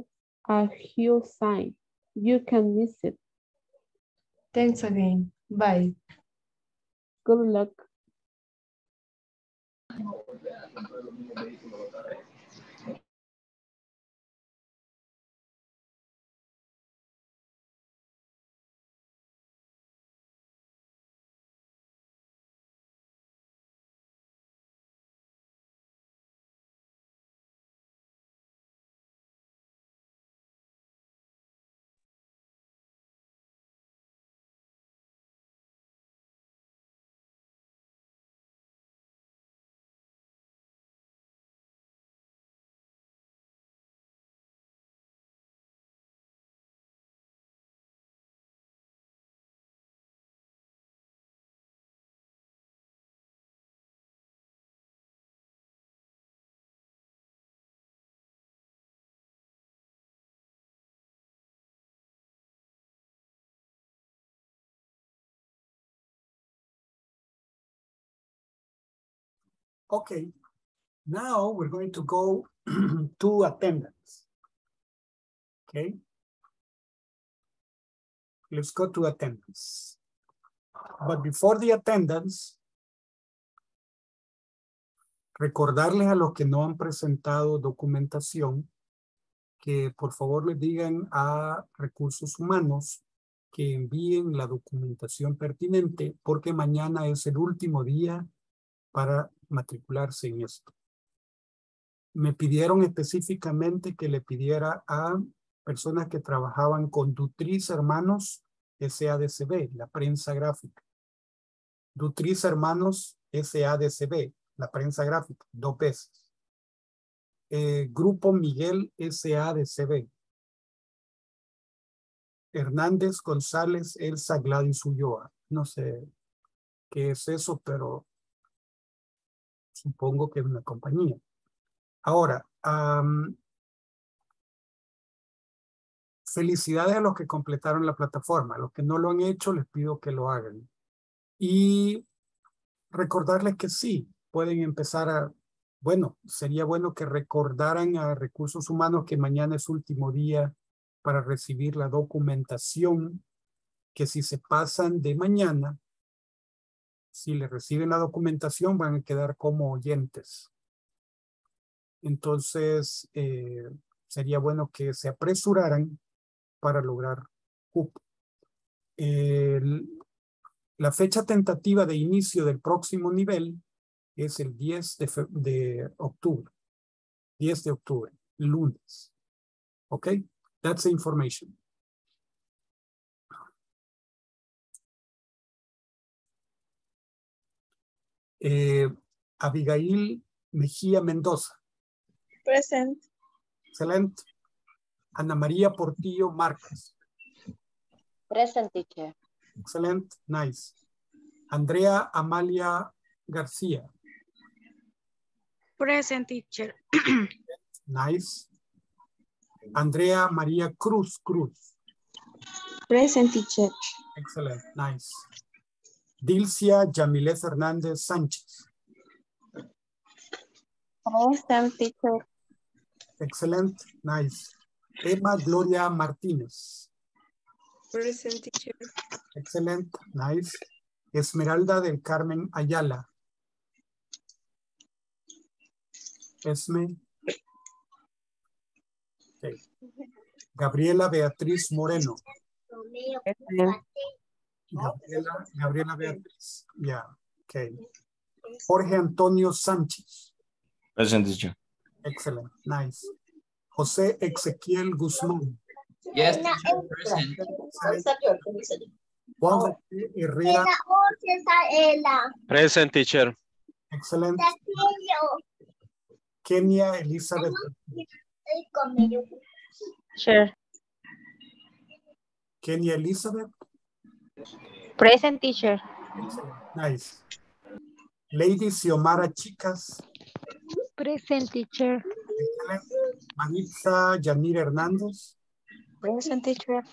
a huge sign. You can miss it. Thanks again. Bye. Good luck. Okay, now we're going to go to attendance. Okay, let's go to attendance. But before the attendance, recordarles a los que no han presentado documentación que por favor les digan a recursos humanos que envíen la documentación pertinente porque mañana es el último día para matricularse en esto. Me pidieron específicamente que le pidiera a personas que trabajaban con Dutriz Hermanos S A D C B, la prensa gráfica. Dutriz Hermanos S A D C B, la prensa gráfica, dos veces. Eh, Grupo Miguel S A D C B. Hernández González Elsa Gladys Ulloa. No sé qué es eso, pero supongo que es una compañía. Ahora, um, felicidades a los que completaron la plataforma. A los que no lo han hecho, les pido que lo hagan. Y recordarles que sí, pueden empezar a... Bueno, sería bueno que recordaran a Recursos Humanos que mañana es último día para recibir la documentación, que si se pasan de mañana, si le reciben la documentación, van a quedar como oyentes. Entonces, eh, sería bueno que se apresuraran para lograr cupo. El, la fecha tentativa de inicio del próximo nivel es el diez de octubre. diez de octubre, lunes. Ok, that's the information. Eh, Abigail Mejía Mendoza. Present. Excelente. Ana María Portillo Márquez. Present, teacher. Excelente, nice. Andrea Amalia García. Present, teacher. Nice. Andrea María Cruz Cruz. Present, teacher. Excellent, nice. Dilcia Yamilé Hernández Sánchez. Present, teacher. Excellent, nice. Emma Gloria Martínez. Present, teacher. Excellent, nice. Esmeralda del Carmen Ayala. Esme. Okay. Gabriela Beatriz Moreno. Gabriela, Gabriela Beatriz. Yeah. Okay. Jorge Antonio Sánchez. Present, teacher. Excellent. Nice. José Ezequiel Guzmán. Yes, teacher. Present. Juan Herrera. Present, teacher. Excellent. Kenia Elizabeth. Sure. Kenia Elizabeth. Present, teacher. Nice. Lady Xiomara Chicas. Present, teacher. Manitza Yanir Hernández. Present, teacher.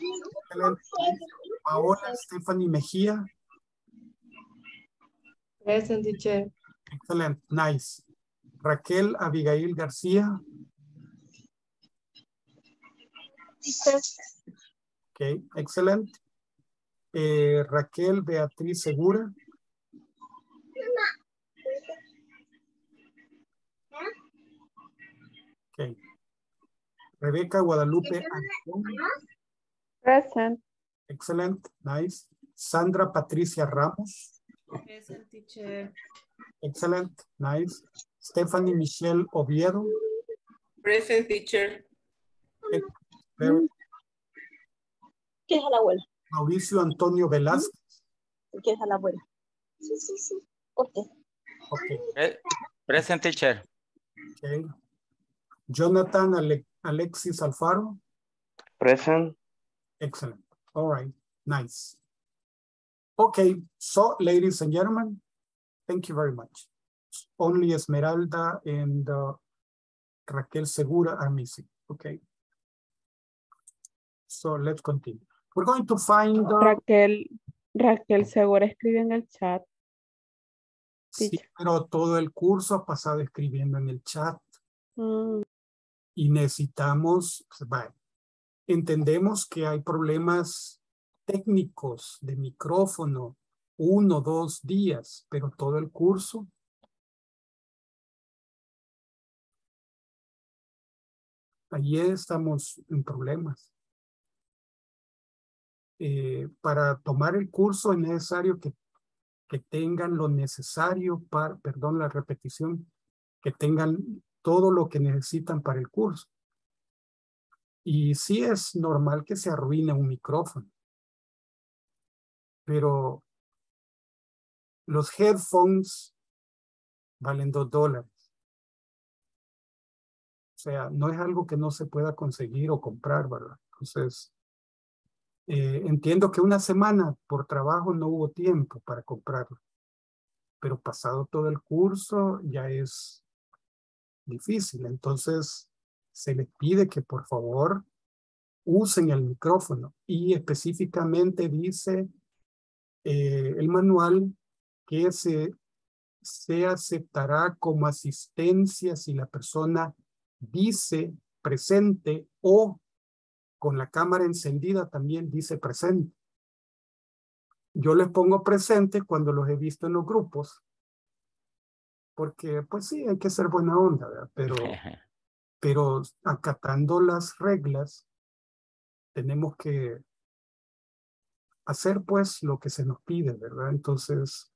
Paola Stephanie Mejía. Present, teacher. Excellent, nice. Raquel Abigail García. Okay, excellent. Eh, Raquel Beatriz Segura. Okay. Rebeca Guadalupe. Present. Excellent, nice. Sandra Patricia Ramos. Present, teacher. Excellent, nice. Stephanie Michelle Oviedo. Present, teacher. ¿Qué es a la abuela? Mauricio Antonio Velázquez. ¿Qué es a la abuela? Sí, sí, sí. Okay. Okay. Present, teacher. Okay. Jonathan Ale Alexis Alfaro. Present. Excellent. All right. Nice. Okay. So, ladies and gentlemen, thank you very much. Only Esmeralda and uh, Raquel Segura are missing. Okay. So let's continue. We're going to find... Uh, Raquel, Raquel Segura escribe en el chat. Sí, pero todo el curso ha pasado escribiendo en el chat. Mm. Y necesitamos, pues, bueno, entendemos que hay problemas técnicos de micrófono, uno, dos días, pero todo el curso. Allí estamos en problemas. Eh, para tomar el curso es necesario que, que tengan lo necesario para, perdón la repetición, que tengan todo lo que necesitan para el curso. Y sí es normal que se arruine un micrófono. Pero los headphones valen dos dólares. O sea, no es algo que no se pueda conseguir o comprar, ¿verdad? Entonces, eh, entiendo que una semana por trabajo no hubo tiempo para comprarlo. Pero pasado todo el curso ya es difícil. Entonces, se les pide que por favor usen el micrófono. Y específicamente dice eh, el manual que se, se aceptará como asistencia si la persona dice presente o con la cámara encendida también dice presente. Yo les pongo presente cuando los he visto en los grupos. Porque pues sí, hay que ser buena onda, ¿verdad? Pero, pero acatando las reglas tenemos que hacer pues lo que se nos pide, ¿verdad? Entonces,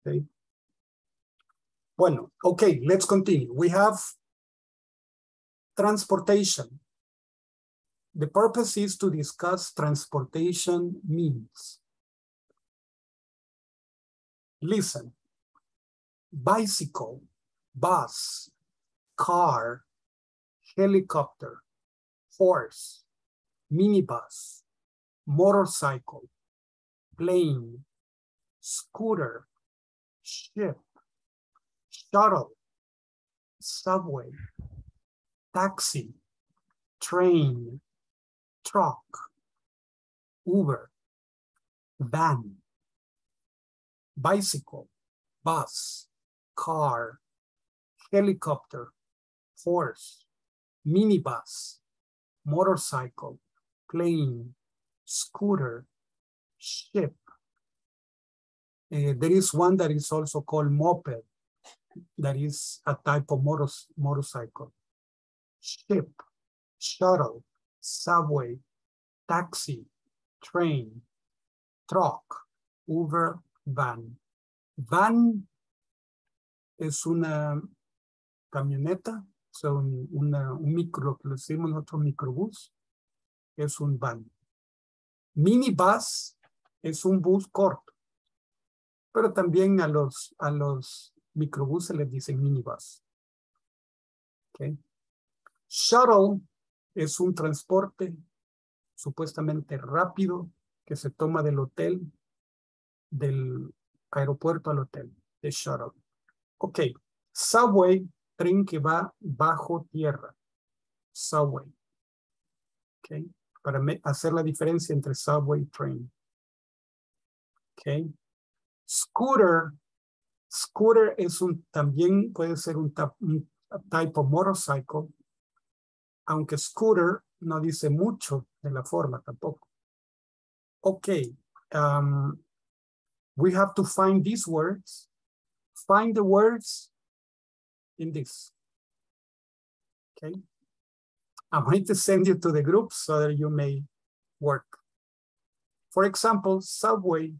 ¿okay? Bueno, okay, let's continue. We have transportation. The purpose is to discuss transportation means. Listen. Bicycle, bus, car, helicopter, horse, minibus, motorcycle, plane, scooter, ship, shuttle, subway, taxi, train, truck, Uber, van, bicycle, bus, car, helicopter, horse, minibus, motorcycle, plane, scooter, ship. Uh, there is one that is also called moped. That is a type of motor, motorcycle. Ship, shuttle, subway, taxi, train, truck, Uber, van. Van es una camioneta, son una, un micro, lo que le decimos nosotros microbús, es un van. Minibus es un bus corto, pero también a los, a los microbús se les dice minibus. Okay. Shuttle es un transporte supuestamente rápido que se toma del hotel, del aeropuerto al hotel, de shuttle. Ok, subway, tren que va bajo tierra. Subway. Ok, para hacer la diferencia entre subway y train. Ok, scooter. Scooter es un, también puede ser un, un type of motorcycle, aunque scooter no dice mucho de la forma tampoco. Ok, um, we have to find these words. Find the words in this. Okay, I'm going to send you to the group so that you may work. For example, subway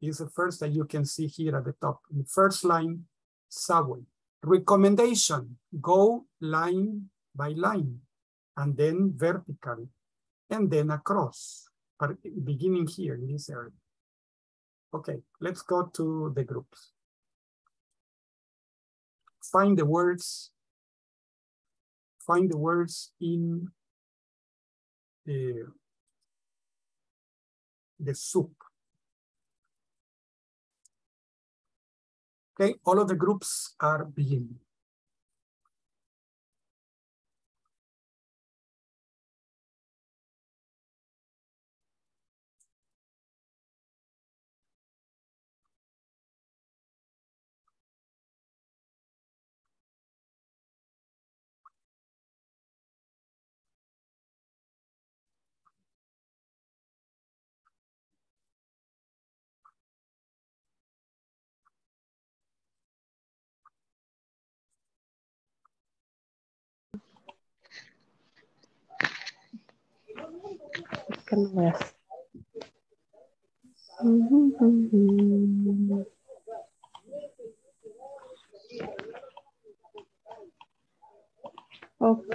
is the first that you can see here at the top. In the first line, subway. Recommendation, go line by line, and then vertical, and then across, beginning here in this area. Okay, let's go to the groups. Find the words, find the words in the, the soup. Okay, all of the groups are beginning. que no voy a hacer. Mm-hmm. Ok.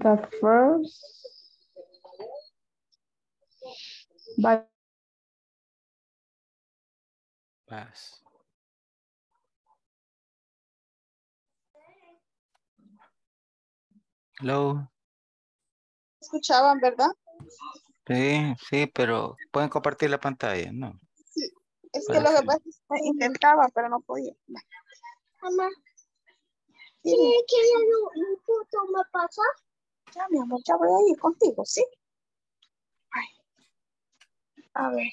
The first by pass. Hello. Escuchaban, ¿verdad? Sí, sí, pero pueden compartir la pantalla, ¿no? Sí, es que lo que pasa es que intentaba, pero no podía. Mamá, ¿tiene que ir un punto más pasa? Ya, mi amor, ya voy a ir contigo, ¿sí? Ay. A ver.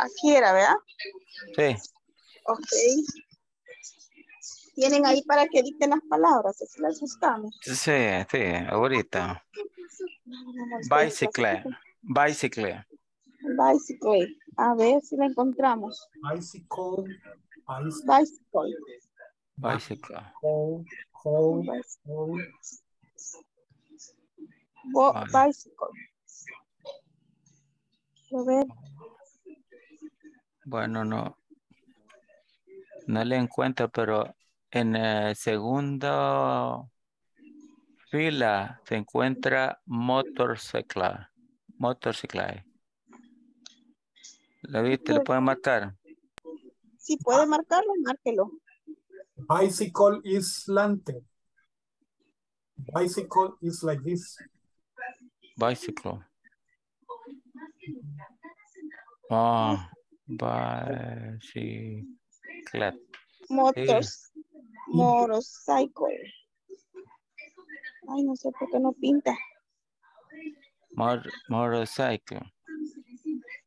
Aquí era, ¿verdad? Sí. Ok. Tienen ahí para que dicten las palabras, así las buscamos. Sí, sí, ahorita. Bicycle, bicycle. Bicycle, a ver si la encontramos. Bicycle, bicycle. Bicycle. Bicycle. A ver. Bueno, no. No le encuentro, pero en la segunda fila se encuentra motocicla. Motocicla. ¿La viste? ¿Lo pueden marcar? Si puede marcarlo, márquelo. Bicycle is slanted. Bicycle is like this. Bicycle. Oh, bicycle. Motors, sí. Motorcycle. Ay, no sé por qué no pinta. Mor motorcycle.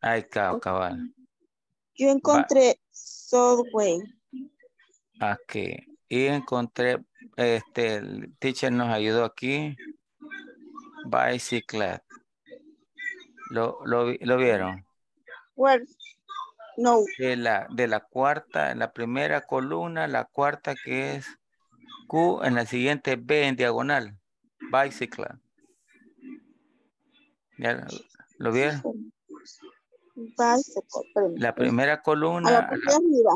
Ay, cab cabal. Yo encontré subway. Aquí. Y encontré, este, el teacher nos ayudó aquí. Bicyclette. ¿Lo, lo, lo vieron? Where? No. De la, de la cuarta, en la primera columna, la cuarta que es Q, en la siguiente B en diagonal. Bicycle. ¿Ya lo vieron? Bicycle. La primera columna. A la primera mira.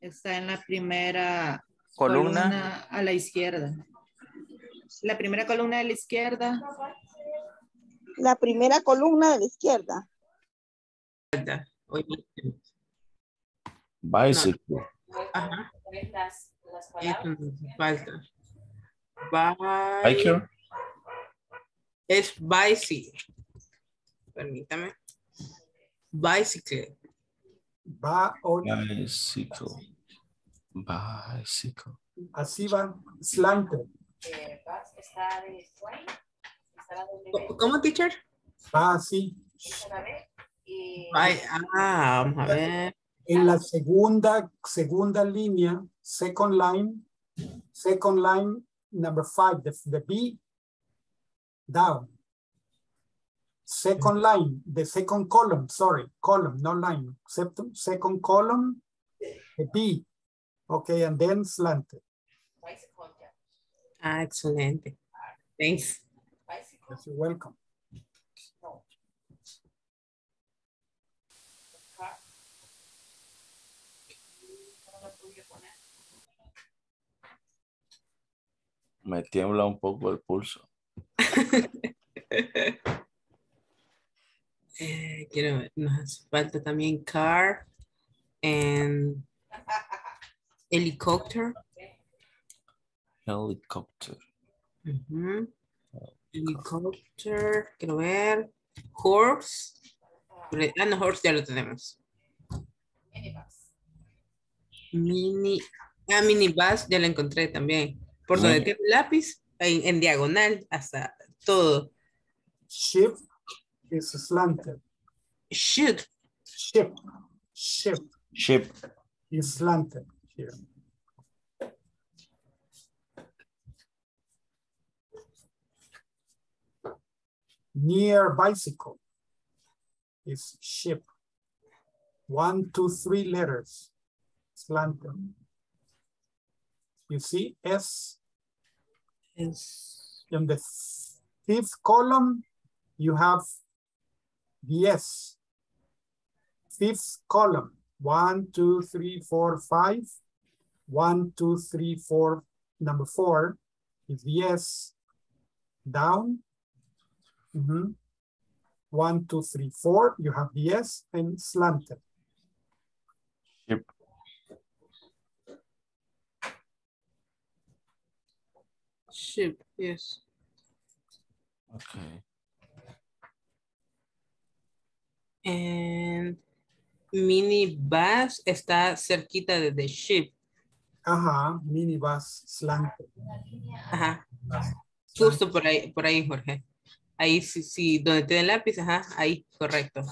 Está en la primera columna. columna a la izquierda. La primera columna de la izquierda. La primera columna de la izquierda. Bicycle. Ajá. Las, las falta. Bicycle. Es bicycle. Permítame. Bicycle. Bicycle. Bicycle. Así van. Slante. Está de ¿Cómo, teacher? Ah, sí. Ay, ah, vamos a ver. En la segunda, segunda línea, second line, second line, number five, the, the B, down. Second line, the second column, sorry, column, not line, septum, second column, the B. Okay, and then slanted. Ah, excellent. Thanks. You're welcome. No. Me tiembla un poco el pulso. eh, quiero ver, nos hace falta también car and helicóptero. Helicóptero. Uh-huh. Helicóptero, quiero ver. Horse. Ah, no, horse ya lo tenemos. Mini. Ah, minibus, ya lo encontré también. Por sí. Donde tiene lápiz, en, en diagonal, hasta todo. Ship is slanted. ship. Ship. Ship. Ship. Is slanted here. Near bicycle is ship. One, two, three letters, slanted. You see, S. Yes. In the fifth column, you have the S. Fifth column, one, two, three, four, five. One, two, three, four, number four is the S down. Mm-hmm. One, two, three, four, you have the S and slanted. Yep. Ship, yes. Okay. And minibus está cerquita de the ship. Ajá, minibus slanted. Ajá. Justo por ahí, por ahí, Jorge. Ahí sí, sí, donde tiene el lápiz, ajá, ahí, correcto.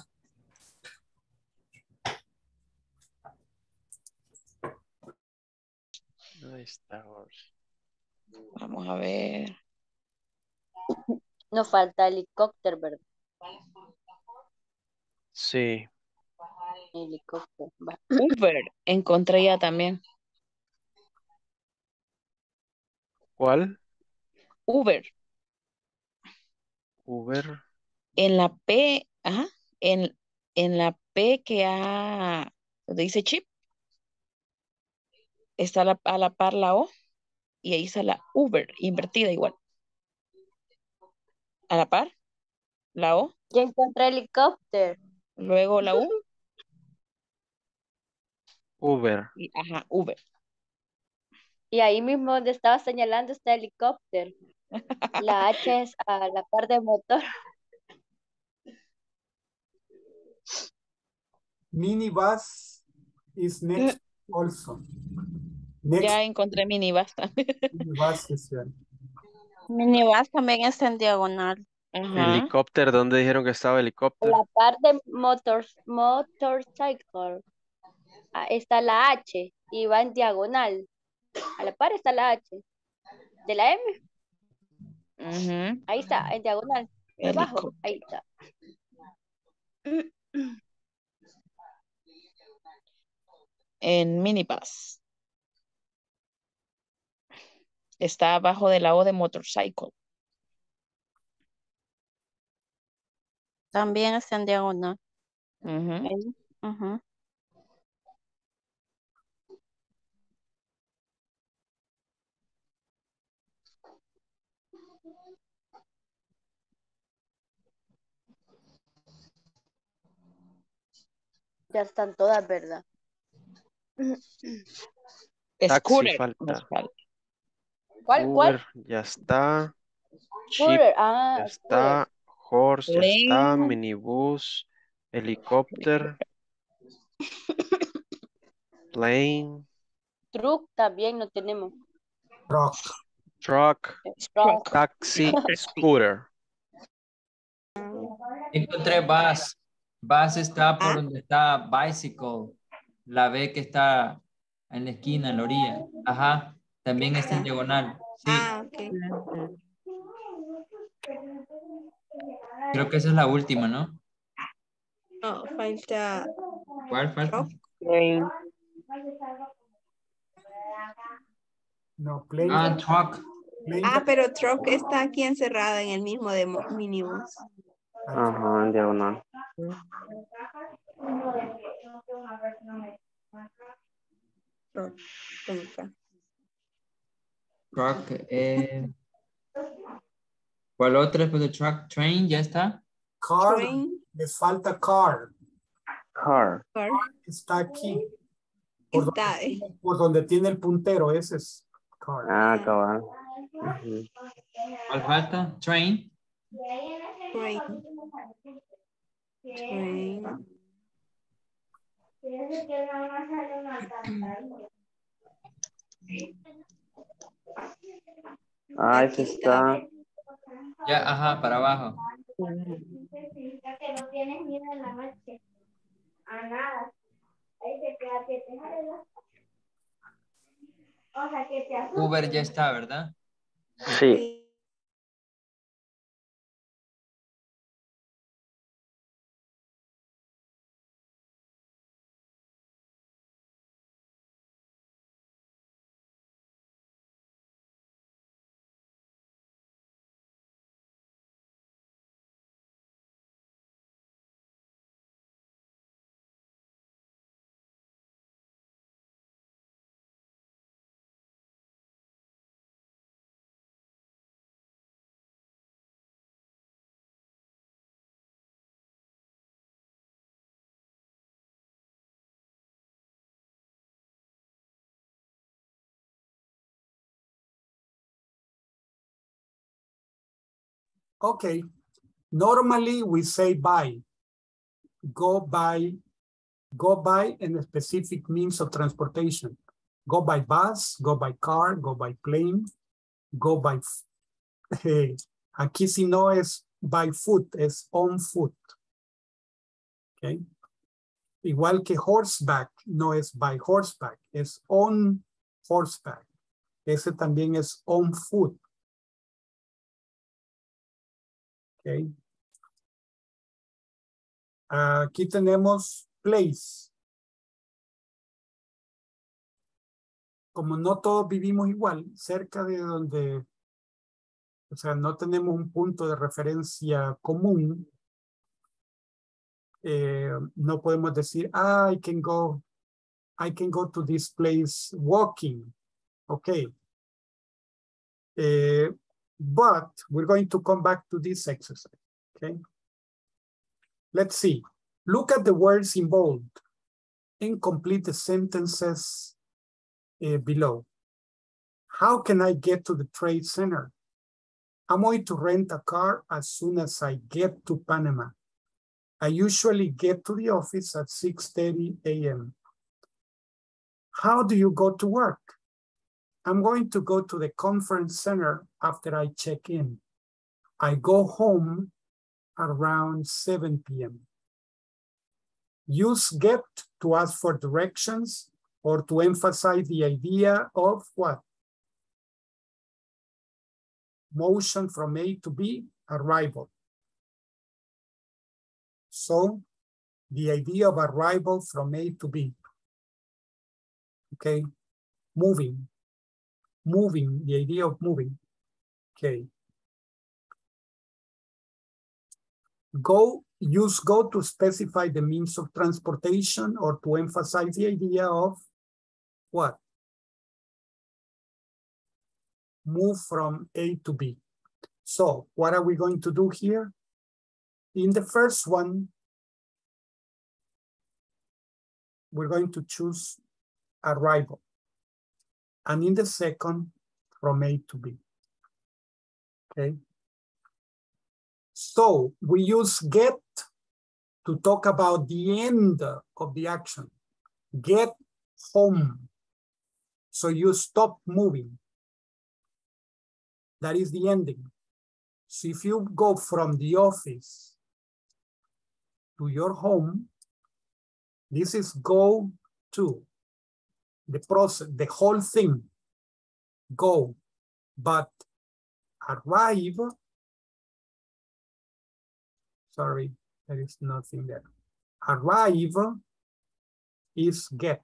No está, Jorge. Vamos a ver. Nos falta helicóptero, ¿verdad? Sí. Helicóptero. Uber, encontré ya también. ¿Cuál? Uber. Uber. En la P, ajá, en, en la P que a, dice chip, está la, a la par la O. Y ahí está la Uber, invertida igual. A la par, la O. Yo encontré helicóptero. Luego la U. Uber. Y, ajá, Uber. Y ahí mismo donde estaba señalando está helicóptero. La H es a la par de motor. Minibus is next also. Next. Ya encontré minibus también. Minibus también está en diagonal. Ajá. Helicóptero, ¿dónde dijeron que estaba helicóptero? La parte motor, motorcycle. Ah, está la H y va en diagonal. A la par está la H. ¿De la M? Uh-huh. Ahí está, en diagonal. Abajo, ahí está. En minibus. Está abajo de la O de motorcycle. También está en diagonal. Uh-huh. Uh-huh. Ya están todas, ¿verdad? Scooter. Falta. ¿Cuál, Uber, cuál? Ya está. Chip, ah, ya está. Horse, ya está. Minibus. Helicóptero. Plane. Truck también no tenemos. Truck. Truck. Truck. Taxi. Scooter. Encontré bus. Bus está por ah. donde está bicycle. La B que está en la esquina, en la orilla. Ajá. También está en diagonal. Sí. Ah, okay. Creo que esa es la última, ¿no? No, falta. ¿Cuál falta? Plane. No, plane. Ah, truck. Plane. Ah, pero truck está aquí encerrada en el mismo de minibus. Ajá, en diagonal. Truck. Truck, eh. ¿Cuál otra después de truck? Train, ya está. Car, train. Le falta car. Car. Car. Está aquí. Por, está, donde, eh. por donde tiene el puntero, ese es car. Ah, cabal. Uh-huh. ¿Cuál falta? Train. Train. Train. Ah, aquí está. Ya, ajá, para abajo. O sea, que te asusta. Uber ya está, ¿verdad? Sí. Okay, normally we say buy, go buy, go buy a specific means of transportation. Go by bus, go by car, go by plane, go by, eh, aquí si no es by foot, es on foot. Okay, igual que horseback, no es by horseback, es on horseback. Ese también es on foot. Okay. Aquí tenemos place. Como no todos vivimos igual, cerca de donde, o sea, no tenemos un punto de referencia común, eh, no podemos decir, ah, I can go, I can go to this place walking. Okay. Eh, But we're going to come back to this exercise, okay? Let's see. Look at the words involved and complete the sentences uh, below. How can I get to the trade center? I'm going to rent a car as soon as I get to Panama. I usually get to the office at six thirty a m How do you go to work? I'm going to go to the conference center after I check in. I go home around seven p m Use get to ask for directions or to emphasize the idea of what? Motion from A to B, arrival. So the idea of arrival from A to B. Okay, moving. Moving, the idea of moving. Okay. Go, use go to specify the means of transportation or to emphasize the idea of what? Move from A to B. So what are we going to do here? In the first one, we're going to choose arrival. And in the second, from A to B, okay? So we use get to talk about the end of the action. Get home. So you stop moving. That is the ending. So if you go from the office to your home, this is go to. The process, the whole thing, go, but arrive, sorry, there is nothing there. Arrive is get.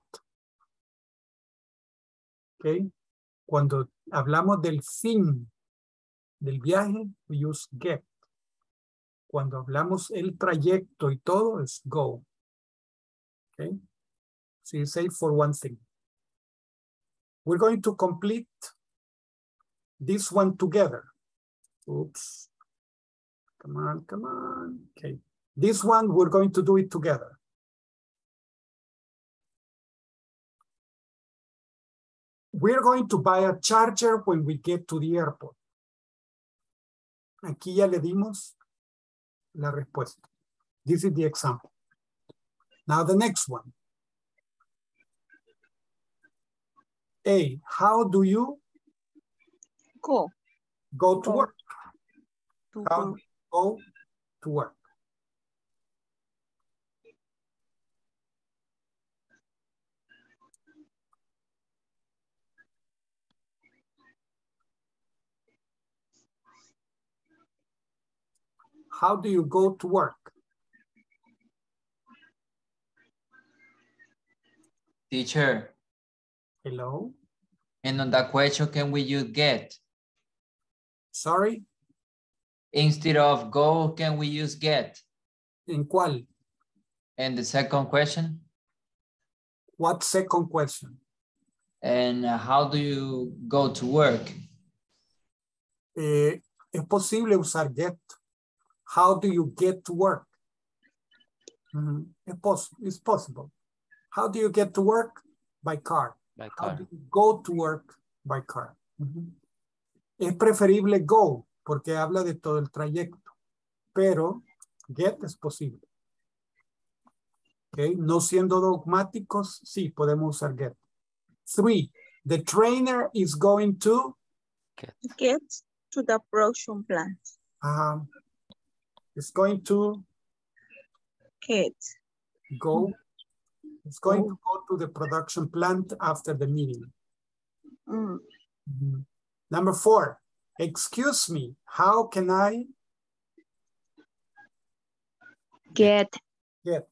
Okay, cuando hablamos del fin del viaje, we use get. Cuando hablamos el trayecto y todo, es go. Okay, so you say for one thing. We're going to complete this one together. Oops. Come on, come on. Okay. This one, we're going to do it together. We're going to buy a charger when we get to the airport. Aquí ya le dimos la respuesta. This is the example. Now the next one. A, how do you go, go to go. work? To how go. go to work? How do you go to work? Teacher. Hello. And on that question, can we use get? Sorry? Instead of go, can we use get? ¿En cuál? And the second question? What second question? And how do you go to work? Eh, es posible usar get. How do you get to work? Mm-hmm. It's poss- it's possible. How do you get to work? By car. By car. How do you go to work? By car. Mm-hmm. Es preferible go, porque habla de todo el trayecto. Pero get es posible. Okay. No siendo dogmáticos, sí, podemos usar get. Three, the trainer is going to get, get to the production plant. Uh, it's going to get. Go. It's going go. to go to the production plant after the meeting. Mm. Mm-hmm. Number four, excuse me, how can I get? Get.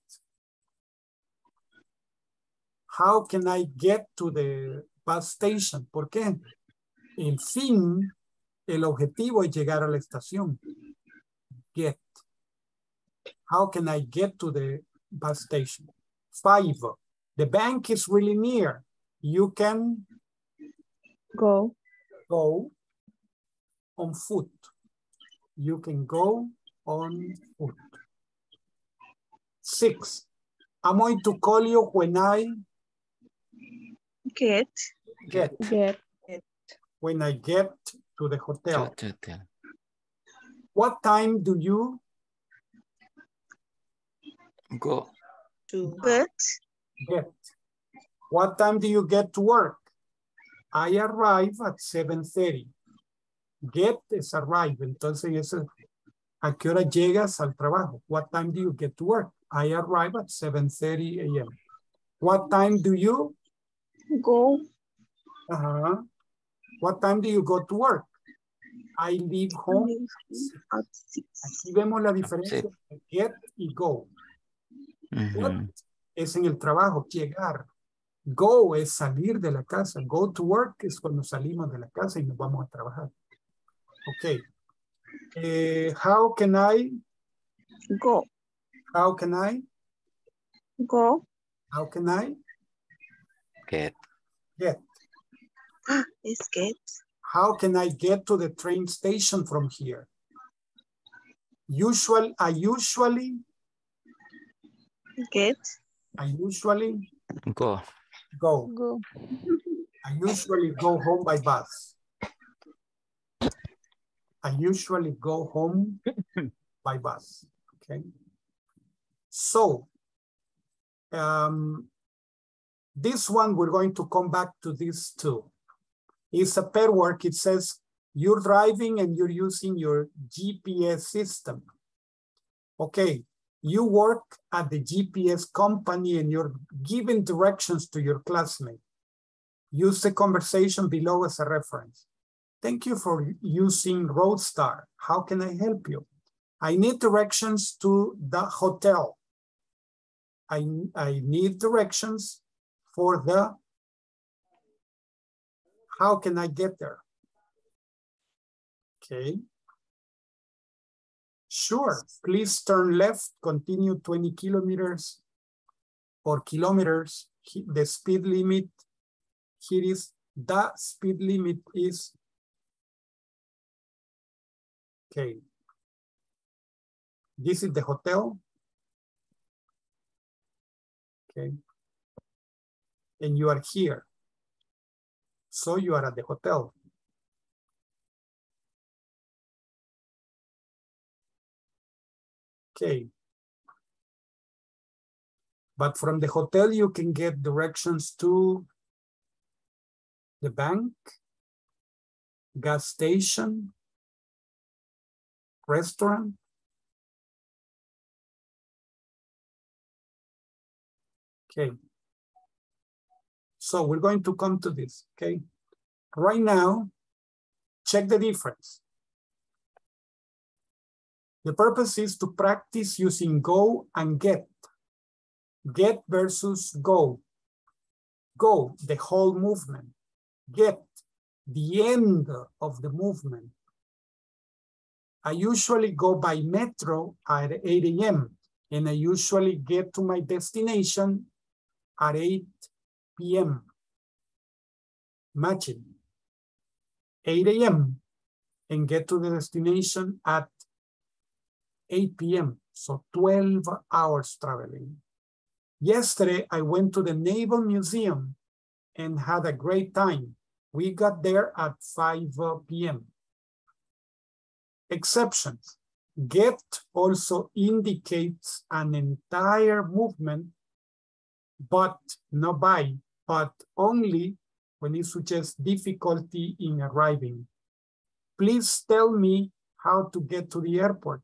How can I get to the bus station? ¿Por qué? El fin, el objetivo es llegar a la estación. Get. How can I get to the bus station? Five. The bank is really near. You can go. Go on foot. You can go on foot. Six. I'm going to call you when I Get. Get. Get. When I get to the hotel. hotel. What time do you go to get? Get. What time do you get to work? I arrive at seven thirty. Get is arrive. Entonces, eso, ¿a qué hora llegas al trabajo? What time do you get to work? I arrive at seven thirty a m What time do you go? Uh-huh. What time do you go to work? I leave home at six. Aquí vemos la diferencia entre get y go. Mm-hmm. What es en el trabajo, llegar. Go es salir de la casa. Go to work es cuando salimos de la casa y nos vamos a trabajar. Okay. Eh, how can I go? How can I go? How can I get? Get. Ah, it's get. How can I get to the train station from here? Usual, I usually get. I usually go. Go. Go. I usually go home by bus. I usually go home by bus. Okay. So, um, this one, we're going to come back to this too. It's a pair work. It says you're driving and you're using your G P S system. Okay, you work at the G P S company and you're giving directions to your classmate. Use the conversation below as a reference. Thank you for using Roadstar. How can I help you? I need directions to the hotel. I, I need directions for the, how can I get there? Okay. Sure, please turn left, continue twenty kilometers or kilometers. The speed limit here is, the speed limit is, okay. This is the hotel. Okay. And you are here. So you are at the hotel. Okay. But from the hotel, you can get directions to the bank, gas station, restaurant. Okay. So we're going to come to this, okay? Right now, check the difference. The purpose is to practice using go and get. Get versus go. Go, the whole movement. Get, the end of the movement. I usually go by metro at eight A M and I usually get to my destination at eight P M Matching. eight A M and get to the destination at eight P M So twelve hours traveling. Yesterday, I went to the Naval Museum and had a great time. We got there at five P M Exceptions. Get also indicates an entire movement, but not by, but only when it suggests difficulty in arriving. Please tell me how to get to the airport.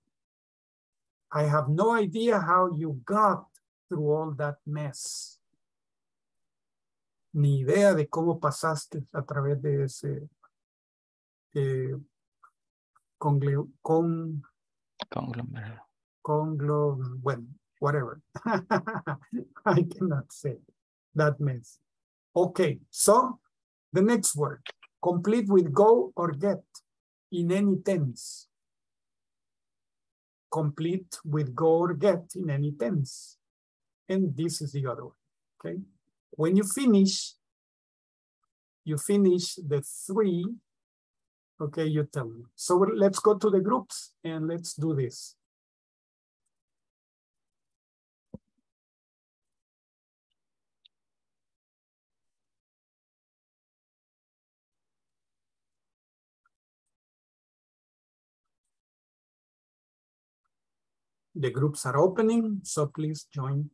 I have no idea how you got through all that mess. Ni idea de cómo pasaste a través de ese eh, conglo, con, conglomerado. Conglo, well, whatever. I cannot say that mess. Okay, so the next word, complete with go or get in any tense. Complete with go or get in any tense. And this is the other one, okay? When you finish, you finish the three, okay, you tell me. So let's go to the groups and let's do this. The groups are opening, so please join.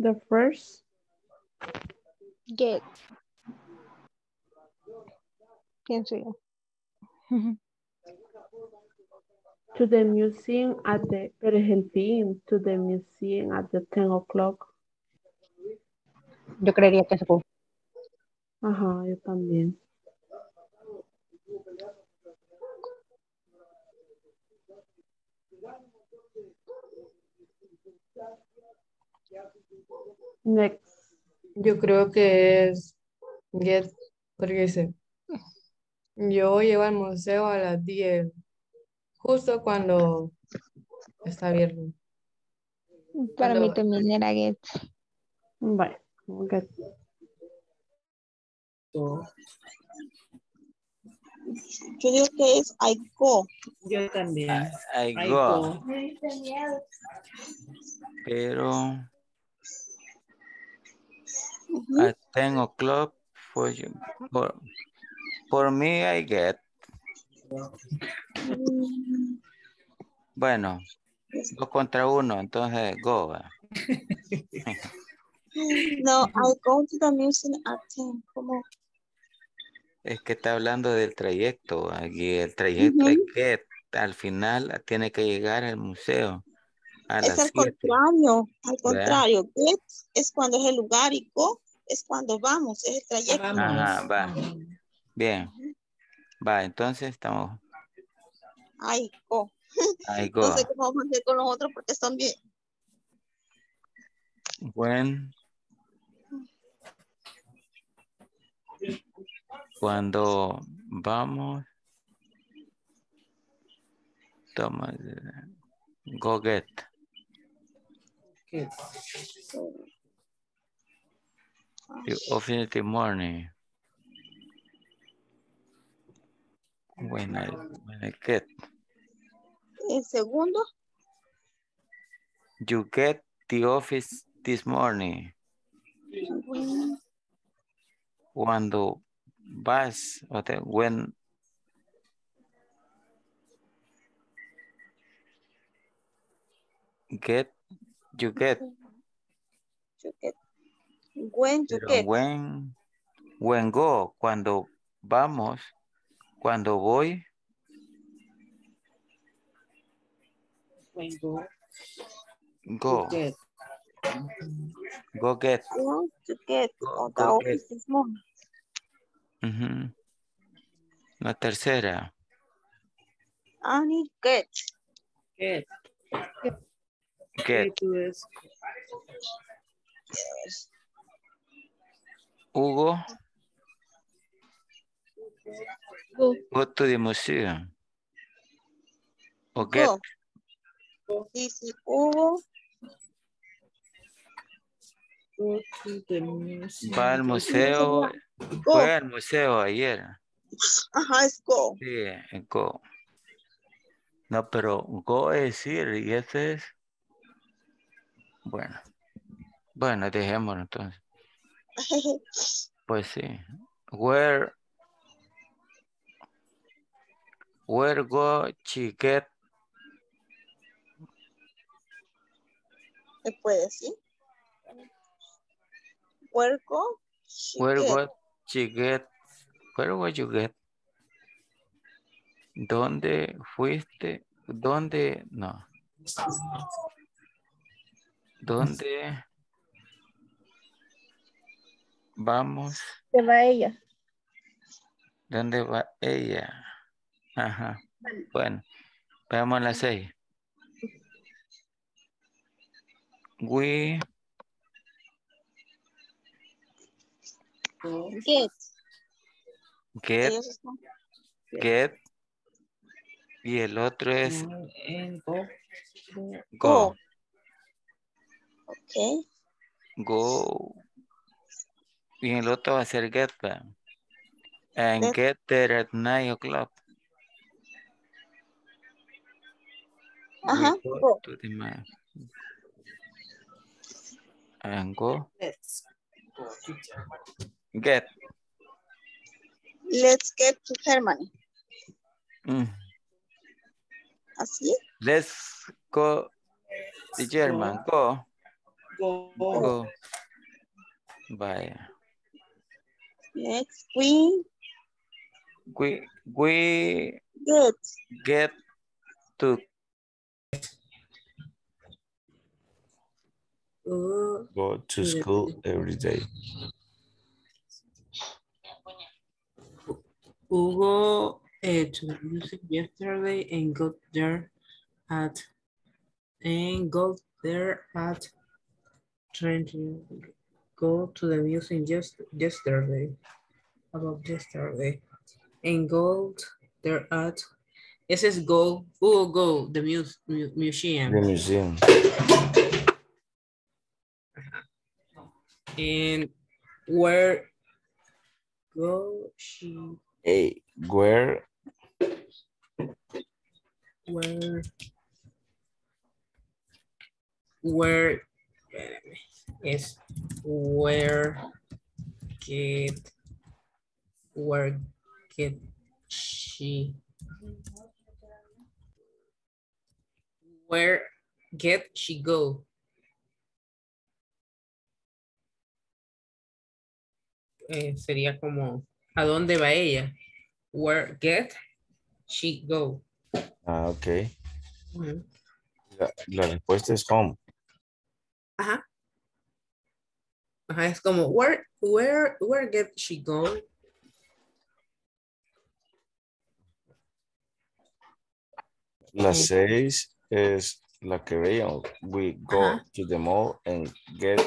The first get. Pienso yo. To the museum at the Argentina, to the museum at the ten o'clock. Yo creería que se fue. Ajá, yo también. Next. Yo creo que es get, porque dice, yo llevo al museo a las diez, justo cuando está abierto. Para cuando... mí también era get. Vale, get. Yo digo que es I go. Yo también. I, I, I go. go. Pero... Mm-hmm. At ten o'clock for you. For, for me, I get. Mm. Bueno, dos contra uno, entonces go. No, I go to the museum at ten. ¿Cómo? Es que está hablando del trayecto. Aquí el trayecto mm-hmm. I get. Al final tiene que llegar al museo. Es al contrario, al contrario, yeah. Get es cuando es el lugar y go es cuando vamos, es el trayecto. Ajá, va. Bien, va, entonces estamos. Ay, go. Ay, go. No sé cómo vamos a hacer con los otros porque están bien. Bueno. Cuando vamos, toma, go get. Good. The infinity morning. When I, when I get. El segundo. You get the office this morning. When, when the bus, or the, when Get, you get. You get. When you Pero get. When, when go, cuando vamos, cuando voy. When go. Go. Get. Go get. Go to get. Go, go get. Uh-huh. La tercera. Ani get. Get. Get. Yes. Hugo. Go. Go to the museum. Or get. Go. This is Hugo. Go to the museum. Va al museo. Go. Fue al museo ayer. Ajá, es go. Sí, es go. No, pero go es ir y este es... Bueno. Bueno, dejémoslo entonces. Pues sí. Where... Where go she get... ¿Se puede decir? Where go... She where get. What she get? Where what you get? ¿Dónde fuiste? ¿Dónde? No. ¿Dónde vamos? ¿Dónde va ella? ¿Dónde va ella? Ajá. Bueno, veamos a las seis. We... Get. Get. Get. Y el otro es... Go. Go. Ok. Go. Y el otro va a ser get. And get, get there at nine o'clock. Ajá. Go. Go. To the and go. Let's go. Get. Let's get to Germany. Mm. Así. Let's go to Germany. Go. Go. Go. Go. Vaya. Next we. We. We. Get. Get to. Go to school every day. Hugo uh, to the music yesterday and got there at and got there at trying to go to the music just yesterday about yesterday and got there at it says go Hugo go the muse, mu museum the museum and where go she Hey, where? Where? Where? Yes, where? Get? Where? Get she? Where? Get she go? Eh, sería como. ¿A dónde va ella? Where get she go? Ah, ok. Uh-huh. la, la respuesta es home. Ajá. Ajá, es como where, where, where get she go? La seis es la que veíamos. We go uh-huh. to the mall and get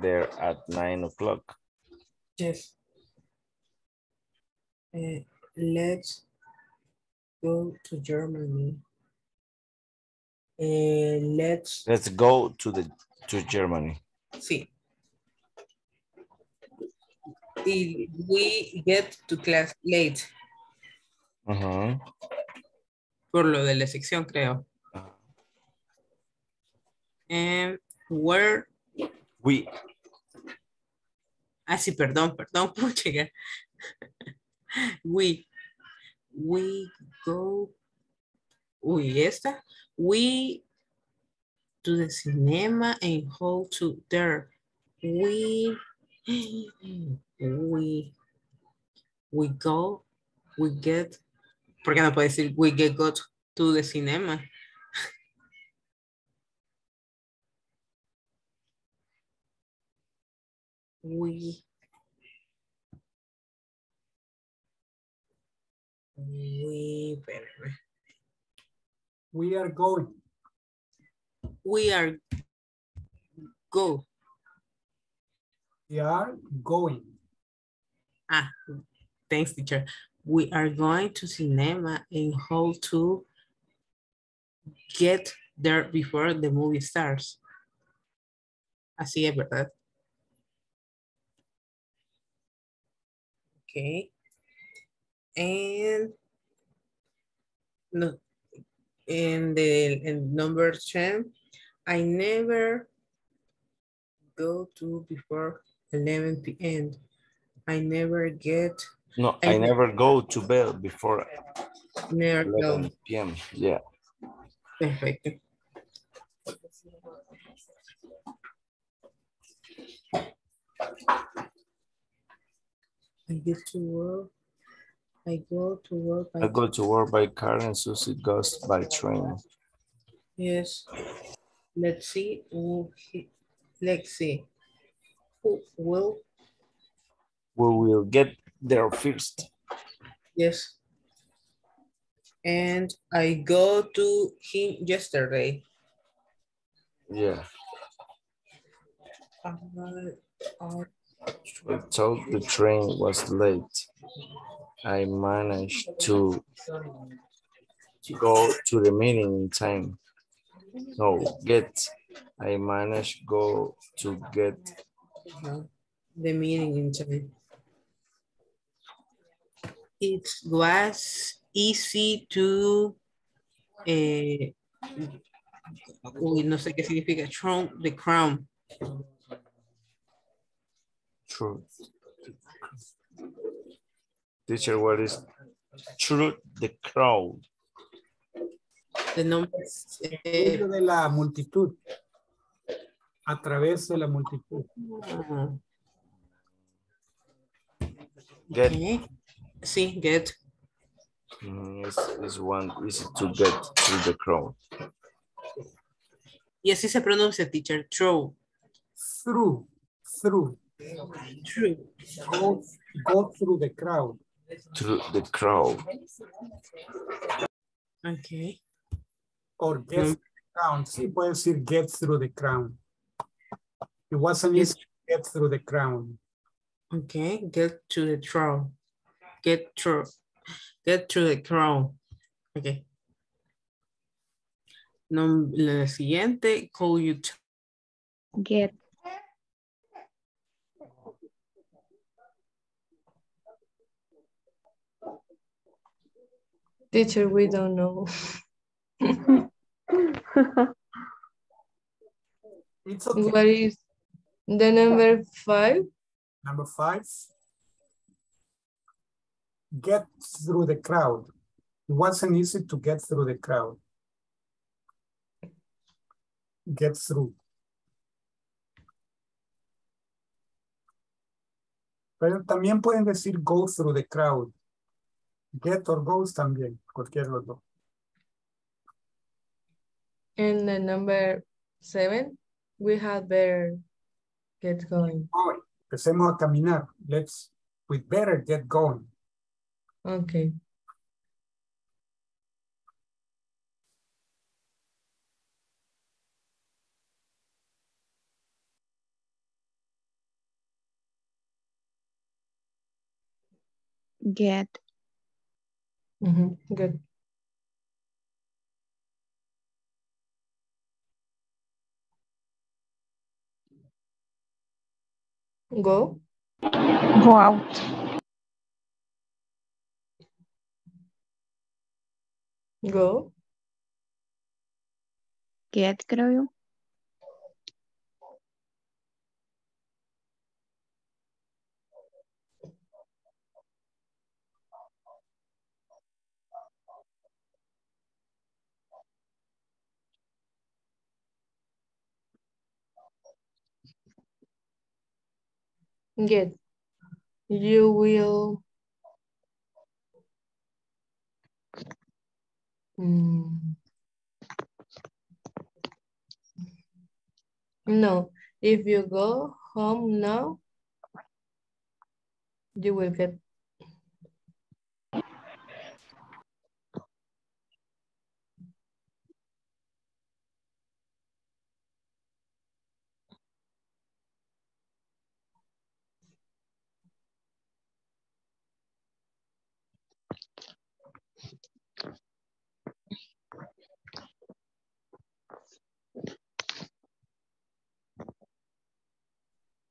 there at nine o'clock. Yes. Uh, let's go to Germany. Uh, let's let's go to the to Germany. Sí. If we get to class late. Uh-huh. Por lo de la sección, creo. And where we. Ah, sí, perdón, perdón, por llegar. We, we go, uy, esta, we to the cinema and how to there. We, we, we go, we get, ¿por qué no puede decir we get go to the cinema? We, we, we are going. We are go. We are going. Ah, thanks, teacher. We are going to cinema and how to get there before the movie starts. Así es, ¿verdad? Okay. And no, and the and number ten, I never go to before eleven P M I never get. No, I, I never go to bed before never eleven P M Yeah. Perfect. I get to work. I go to work by I go to work by car and Susie goes by train. Yes. Let's see. Let's see. Who will? We will get there first. Yes. And I go to him yesterday. Yeah. I, I, I thought the train was late. I managed to go to the meeting in time. No, get. I managed go to get the meeting in time. It was easy to. Eh, uy, no sé qué significa. Trump the crown. True. Teacher, what is truth the crowd? The numbers. Eh, de la multitud. A través de la multitud. Uh-huh. Get. Okay. Sí, get. Mm, it's, it's one easy to get through the crowd. Y así se pronuncia, teacher. Through. Through. Through. Through. Go, go through the crowd. Through the crowd. Okay. Or get mm-hmm. through the crowd. Sí, puede decir get through the crowd. It wasn't easy to get through the crowd. Okay, get to the crowd. Get through. Get through the crowd. Okay. No, la siguiente, call you. Get. Teacher, we don't know. It's okay. What is the number five? Number five. Get through the crowd. It wasn't easy to get through the crowd. Get through. Pero también pueden decir go through the crowd. Get or goes también, cualquier los dos. In the number seven, we had better get going. Oh, empecemos a caminar. Let's, we better get going. Okay. Get. Mm-hmm. Good. Go. Go out. Go. Get, creo yo. get. You will mm. No, if you go home now, you will get.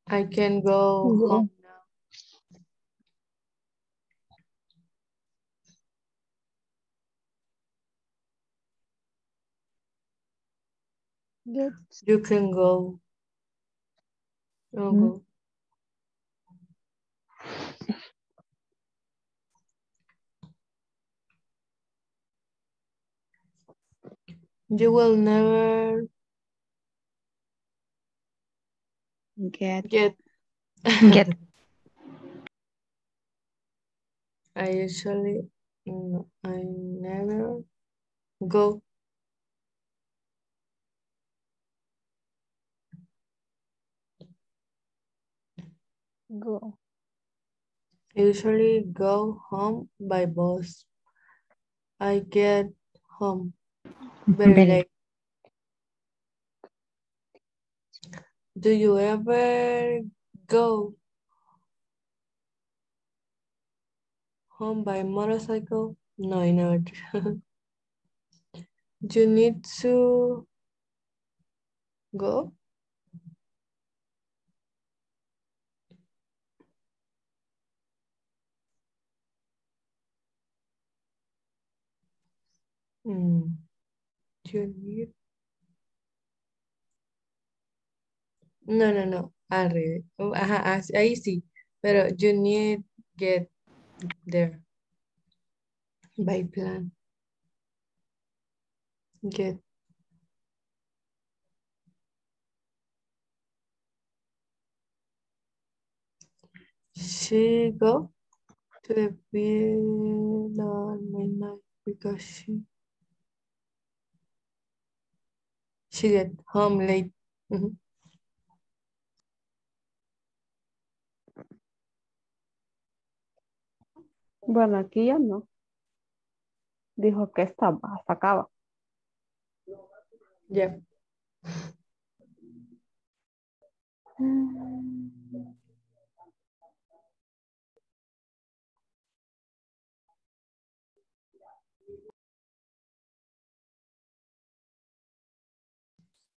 I can go mm-hmm. home now. Good. You can go. Mm-hmm. go. You will never Get. Get. Get. I usually, no, I never go. Go. I usually go home by bus. I get home very Bene. late. Do you ever go home by motorcycle? No, I never do. You need to go? Mm. You need No, no, no, al revés. Ajá, ahí sí, pero you need get there by plan. Get. She go to the field on midnight because she, she get home late. Mm-hmm. Bueno, aquí ya no. Dijo que estaba, hasta acaba. Ya. Yeah.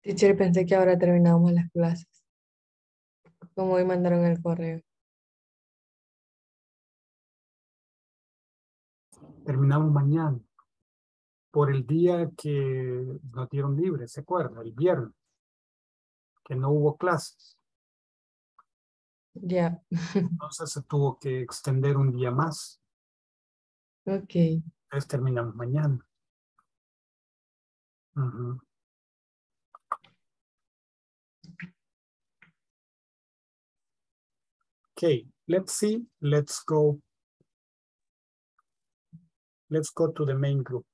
Teacher, pensé que ahora terminábamos las clases. Como hoy mandaron el correo. Terminamos mañana, por el día que nos dieron libre, ¿se acuerda? El viernes, que no hubo clases. Ya. Yeah. Entonces se tuvo que extender un día más. Ok. Entonces terminamos mañana. Uh-huh. Ok, let's see, let's go. Let's go to the main group.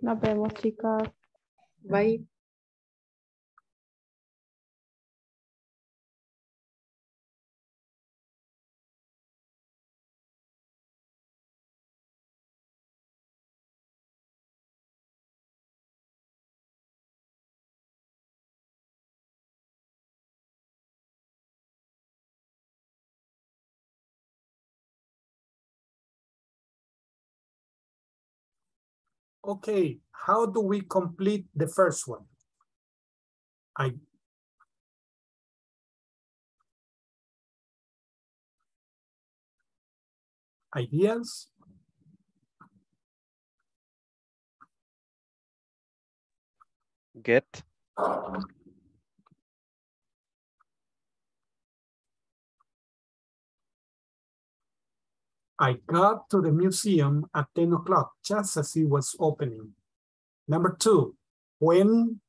Nos vemos, chicas. Bye. Okay, how do we complete the first one? I ideas. Get. I got to the museum at ten o'clock, just as it was opening. Number two, when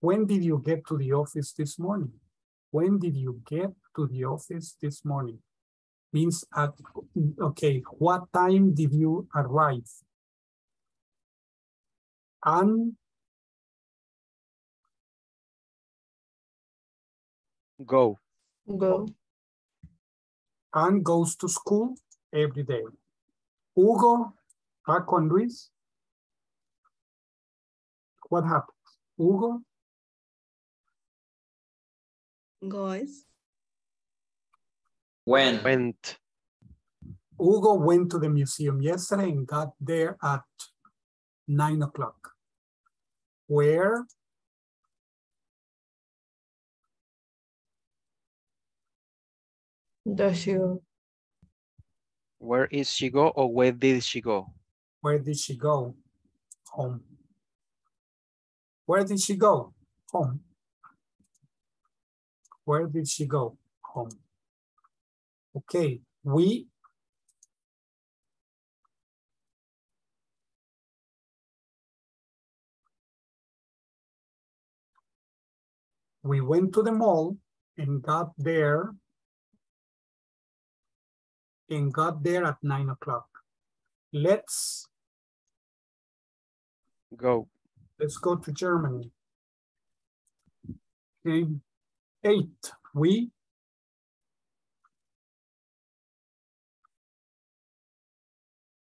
When did you get to the office this morning? When did you get to the office this morning? Means, at, okay, what time did you arrive? And go. Go. And goes to school every day. Hugo, back on Luis. What happened? Hugo? Goes. Went. Went. Hugo went to the museum yesterday and got there at nine o'clock. Where? Does she go? Where is she go or where did she go? Where did she go? Home. Where did she go? Home. Where did she go? Home. Okay, we. We went to the mall and got there. And got there at nine o'clock. Let's. Go. Let's go to Germany. Okay. Eight, we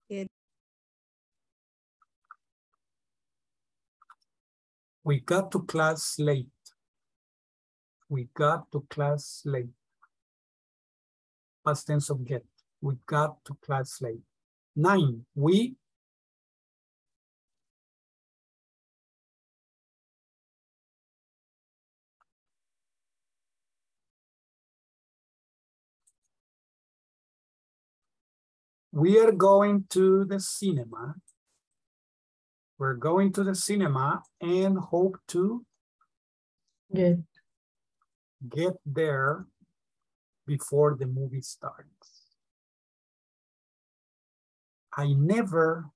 Good. we got to class late. We got to class late. Past tense of get. We got to class late. Nine, we We are going to the cinema. We're going to the cinema and hope to get, get there before the movie starts. I never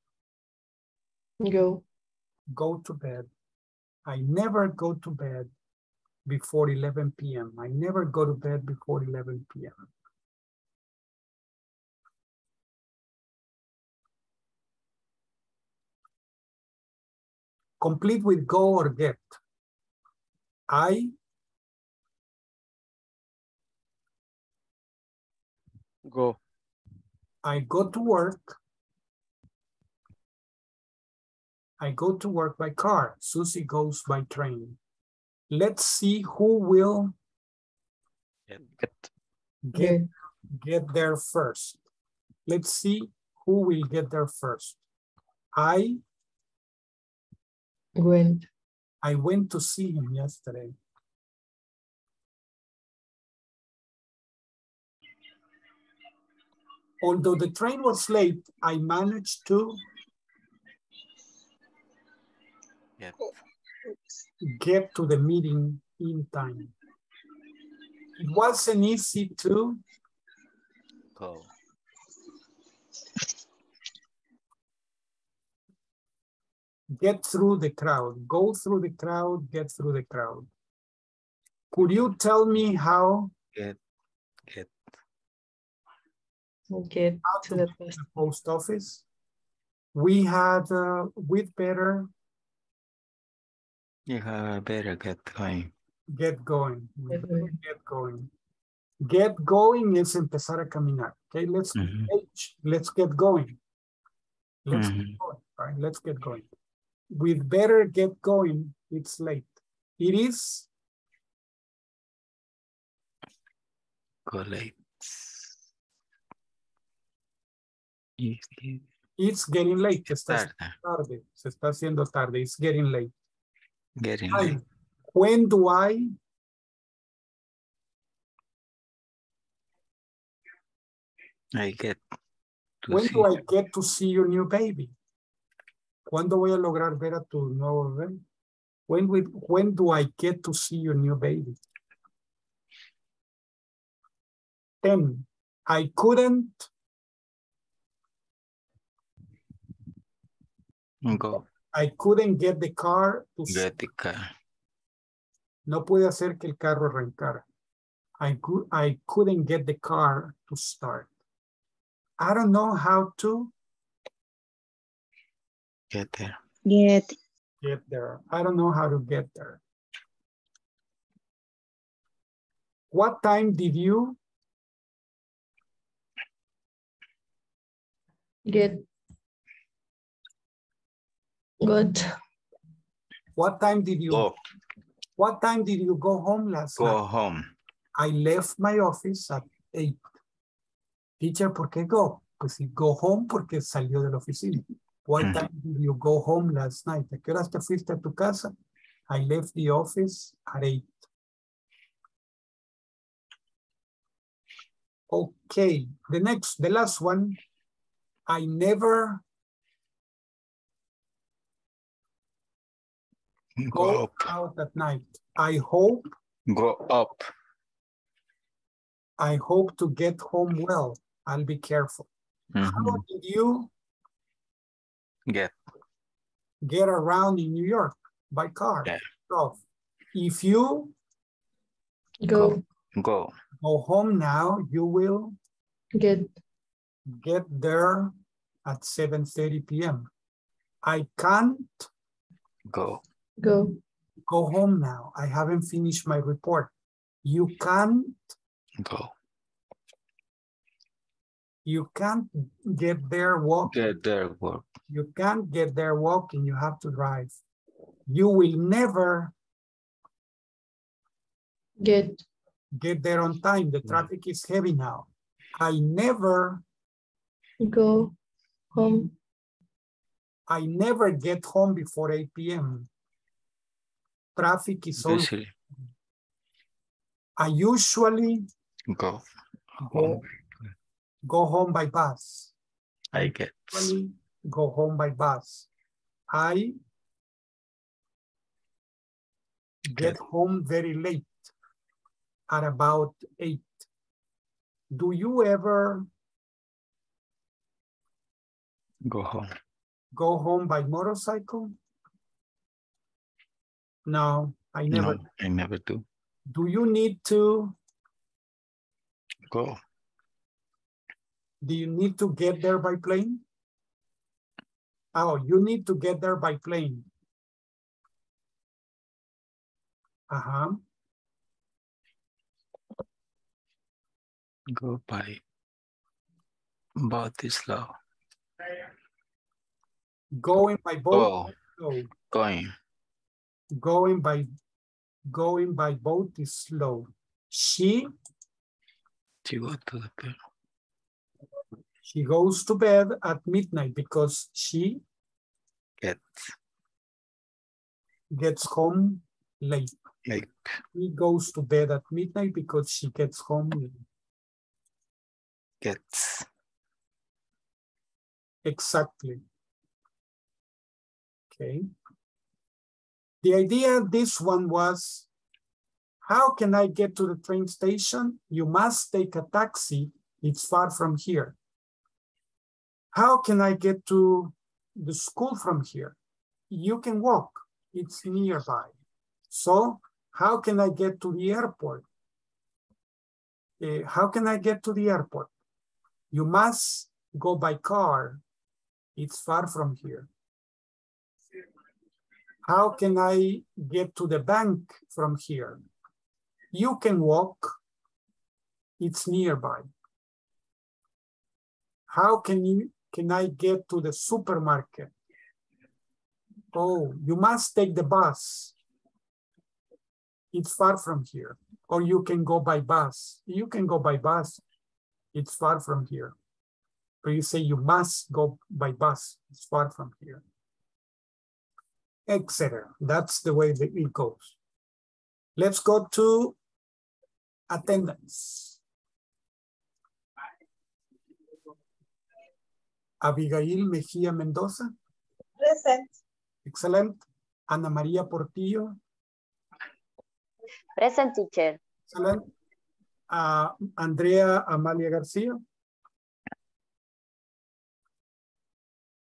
go, go to bed. I never go to bed before eleven p m I never go to bed before eleven p m Complete with go or get. I go. I go to work. I go to work by car. Susie goes by train. Let's see who will get, get, get, get there first. Let's see who will get there first. I Went. I went to see him yesterday. Although the train was late, I managed to yep. get to the meeting in time. It wasn't easy to go. Get through the crowd, go through the crowd, get through the crowd. Could you tell me how? Get, get. Get how to, to the, post. the post office. We had, uh, we'd better. You had better get going. Get going, get going. Get going. Get going is empezar a caminar. Okay, let's, mm-hmm. let's get going. Let's mm-hmm. get going, all right, let's get going. We'd better get going, it's late. It is? Go late. It's getting late. Se está tarde. tarde. Se está haciendo tarde. It's getting late. Getting I, late. When do I? I get. To when see. do I get to see your new baby? ¿Cuándo voy a lograr ver a tu nuevo bebé? When, we, when do I get to see your new baby? Ten. I couldn't. Go. I couldn't get the car to get the car. No pude hacer que el carro arrancara. I, could, I couldn't get the car to start. I don't know how to get there. Get. Get there. I don't know how to get there. What time did you get? Good. What time did you go? What time did you go home last go night? Go home. I left my office at eight. Teacher, ¿por qué go? Pues sí, go home porque salió de la oficina. What mm. time did you go home last night? ¿A qué horas te fuiste a tu casa? I left the office at eight. Okay, the next, the last one. I never go, go up. out at night. I hope. Go up. I hope to get home well. I'll be careful. Mm-hmm. How did you get get around in New York? By car. Yeah. So if you go go go home now, you will get get there at seven thirty p m I can't go go go home now. I haven't finished my report. You can't go. You can't get there walking. Get there walk. You can't get there walking. You have to drive. You will never get get there on time. The traffic is heavy now. I never go home. I never get home before eight p m Traffic is on. I usually go home. Go home by bus. I get. Go home by bus. I get home very late at about eight. Do you ever go home? Go home by motorcycle? No, I never. No, I never do. Do you need to go? Do you need to get there by plane? Oh, you need to get there by plane. Uh-huh. Go by boat is slow. Going by boat. Go. Is slow. Going. Going by going by boat is slow. She. She go to the bed. She goes to bed at midnight because she gets gets home late. Late. He goes to bed at midnight because she gets home late. Gets. Exactly. Okay. The idea of this one was, how can I get to the train station? You must take a taxi. It's far from here. How can I get to the school from here? You can walk. It's nearby. So how can I get to the airport? Uh, how can I get to the airport? You must go by car. It's far from here. How can I get to the bank from here? You can walk. It's nearby. How can you can I get to the supermarket? Oh, you must take the bus. It's far from here. Or you can go by bus. You can go by bus. It's far from here. But you say you must go by bus. It's far from here. et cetera. That's the way that it goes. Let's go to attendance. Abigail Mejía Mendoza. Present. Excellent. Ana María Portillo. Present, teacher. Excellent. Uh, Andrea Amalia García.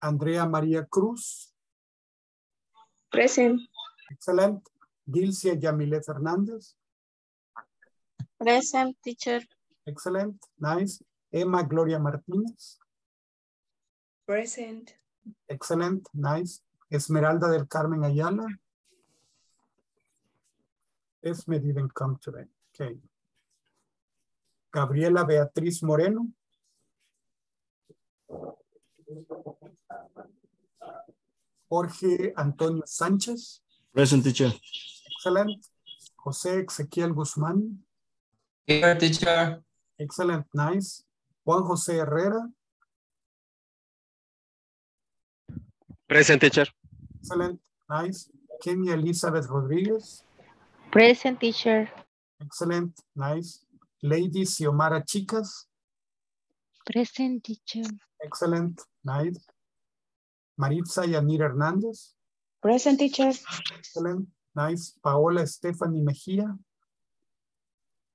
Andrea María Cruz. Present. Excellent. Dilcia Yamile Fernández. Present, teacher. Excellent, nice. Emma Gloria Martínez. Present. Excellent, nice. Esmeralda del Carmen Ayala. Esme didn't come today, okay. Gabriela Beatriz Moreno. Jorge Antonio Sánchez. Present, teacher. Excellent. José Ezequiel Guzmán. Here, teacher. Excellent, nice. Juan José Herrera. Present, teacher. Excellent, nice. Kenia Elizabeth Rodríguez. Present, teacher. Excellent, nice. Lady Xiomara Chicas. Present, teacher. Excellent, nice. Maritza Yanir Hernández. Present, teacher. Excellent, nice. Paola Stephanie Mejía.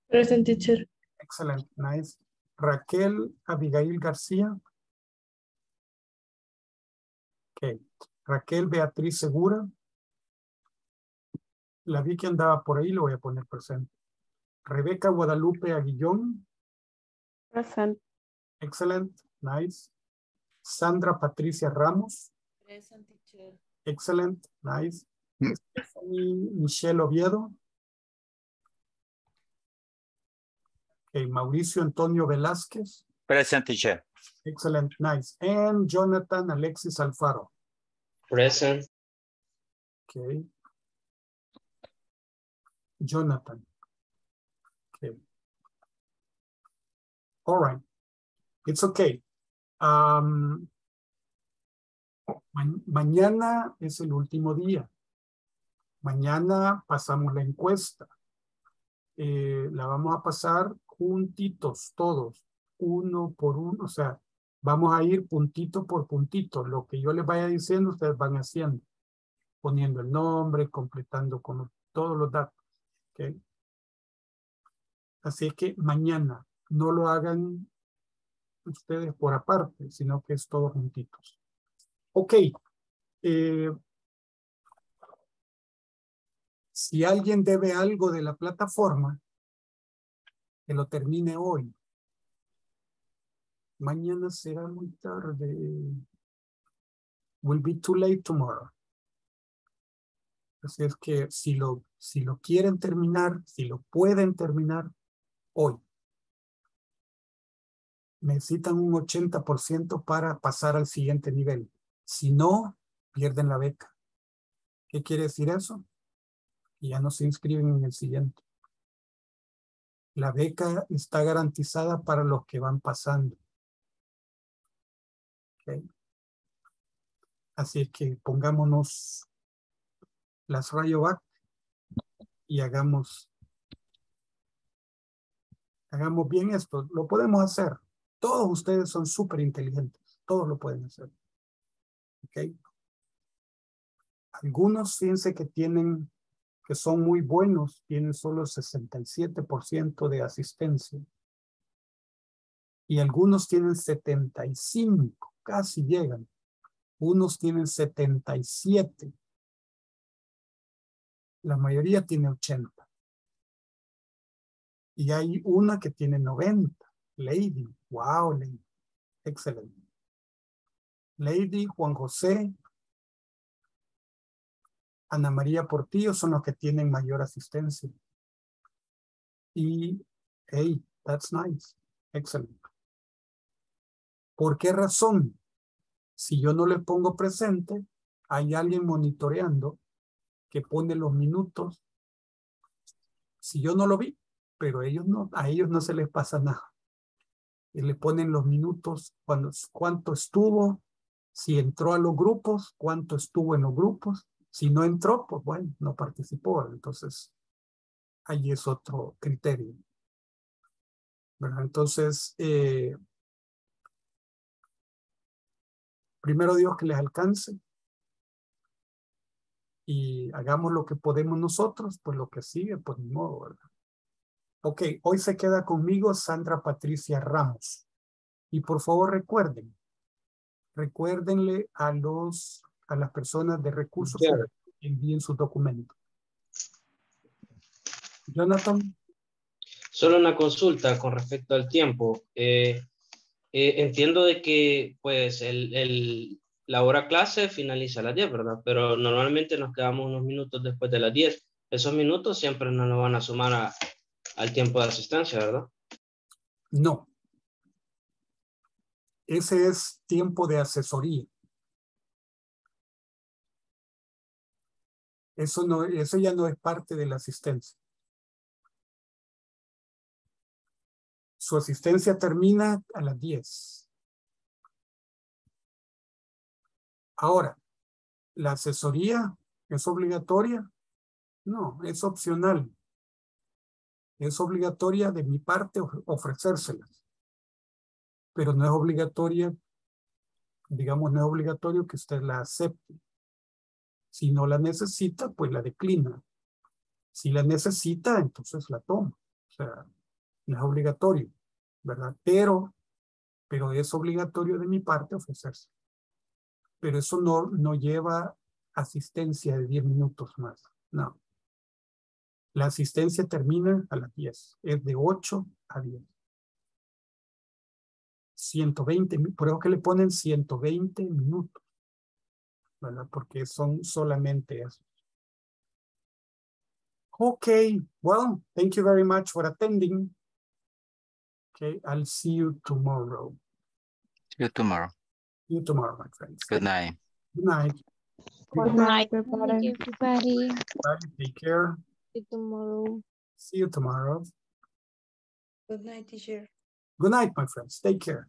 Present, teacher. Excellent, nice. Raquel Abigail García. Okay. Raquel Beatriz Segura. La vi que andaba por ahí, lo voy a poner presente. Rebeca Guadalupe Aguillón. Present. Excellent, nice. Sandra Patricia Ramos. Present, teacher. Excellent, nice. Stephanie Michelle Oviedo. Okay. Mauricio Antonio Velázquez. Present, teacher. Excellent, nice. And Jonathan Alexis Alfaro. Present. Okay. Jonathan. Okay. All right. It's okay. Um, ma mañana es el último día. Mañana pasamos la encuesta. Eh, la vamos a pasar juntitos todos, uno por uno. O sea, vamos a ir puntito por puntito. Lo que yo les vaya diciendo, ustedes van haciendo. Poniendo el nombre, completando con todos los datos. ¿Okay? Así es que mañana no lo hagan ustedes por aparte, sino que es todos juntitos. Ok. Eh, Si alguien debe algo de la plataforma, que lo termine hoy. Mañana será muy tarde. Will be too late tomorrow. Así es que si lo, si lo quieren terminar, si lo pueden terminar hoy. Necesitan un ochenta por ciento para pasar al siguiente nivel. Si no, pierden la beca. ¿Qué quiere decir eso? Y ya no se inscriben en el siguiente. La beca está garantizada para los que van pasando. Okay. Así que pongámonos las rayos back y hagamos, hagamos bien esto. Lo podemos hacer. Todos ustedes son súper inteligentes. Todos lo pueden hacer. Okay. Algunos fíjense que tienen... que son muy buenos, tienen solo sesenta y siete por ciento de asistencia. Y algunos tienen setenta y cinco por ciento, casi llegan. Unos tienen setenta y siete por ciento. La mayoría tiene ochenta por ciento. Y hay una que tiene noventa por ciento. Lady, wow, Lady. Excelente. Lady, Juan José, Ana María Portillo son los que tienen mayor asistencia. Y, hey, that's nice. Excellent. ¿Por qué razón? Si yo no le pongo presente, hay alguien monitoreando que pone los minutos. Si yo no lo vi, pero ellos no, a ellos no se les pasa nada. Y le ponen los minutos, cuando, cuánto estuvo, si entró a los grupos, cuánto estuvo en los grupos. Si no entró, pues bueno, no participó. Entonces, ahí es otro criterio. ¿Verdad? Entonces, eh, primero Dios que les alcance. Y hagamos lo que podemos nosotros, pues lo que sigue, pues ni modo, ¿verdad? Ok, hoy se queda conmigo Sandra Patricia Ramos. Y por favor recuerden, recuérdenle a los... a las personas de recursos que envíen sus documentos. Jonathan. Solo una consulta con respecto al tiempo. Eh, eh, entiendo de que pues el, el, la hora clase finaliza a las diez, ¿verdad? Pero normalmente nos quedamos unos minutos después de las diez. Esos minutos siempre no nos van a sumar a, al tiempo de asistencia, ¿verdad? No. Ese es tiempo de asesoría. Eso, no, eso ya no es parte de la asistencia. Su asistencia termina a las diez. Ahora, ¿la asesoría es obligatoria? No, es opcional. Es obligatoria de mi parte ofrecérselas. Pero no es obligatoria, digamos, no es obligatorio que usted la acepte. Si no la necesita, pues la declina. Si la necesita, entonces la toma. O sea, no es obligatorio, ¿verdad? Pero, pero es obligatorio de mi parte ofrecerse. Pero eso no, no lleva asistencia de diez minutos más. No. La asistencia termina a las diez. Es de ocho a diez. ciento veinte, por eso que le ponen ciento veinte minutos. ¿Verdad? Porque son solamente eso. Okay, well, thank you very much for attending. Okay, I'll see you tomorrow. See you tomorrow. See you tomorrow, my friends. Good night. Good night. Good night, everybody. Everybody, take care. See you tomorrow. See you tomorrow. Good night, teacher. Good night, my friends. Take care.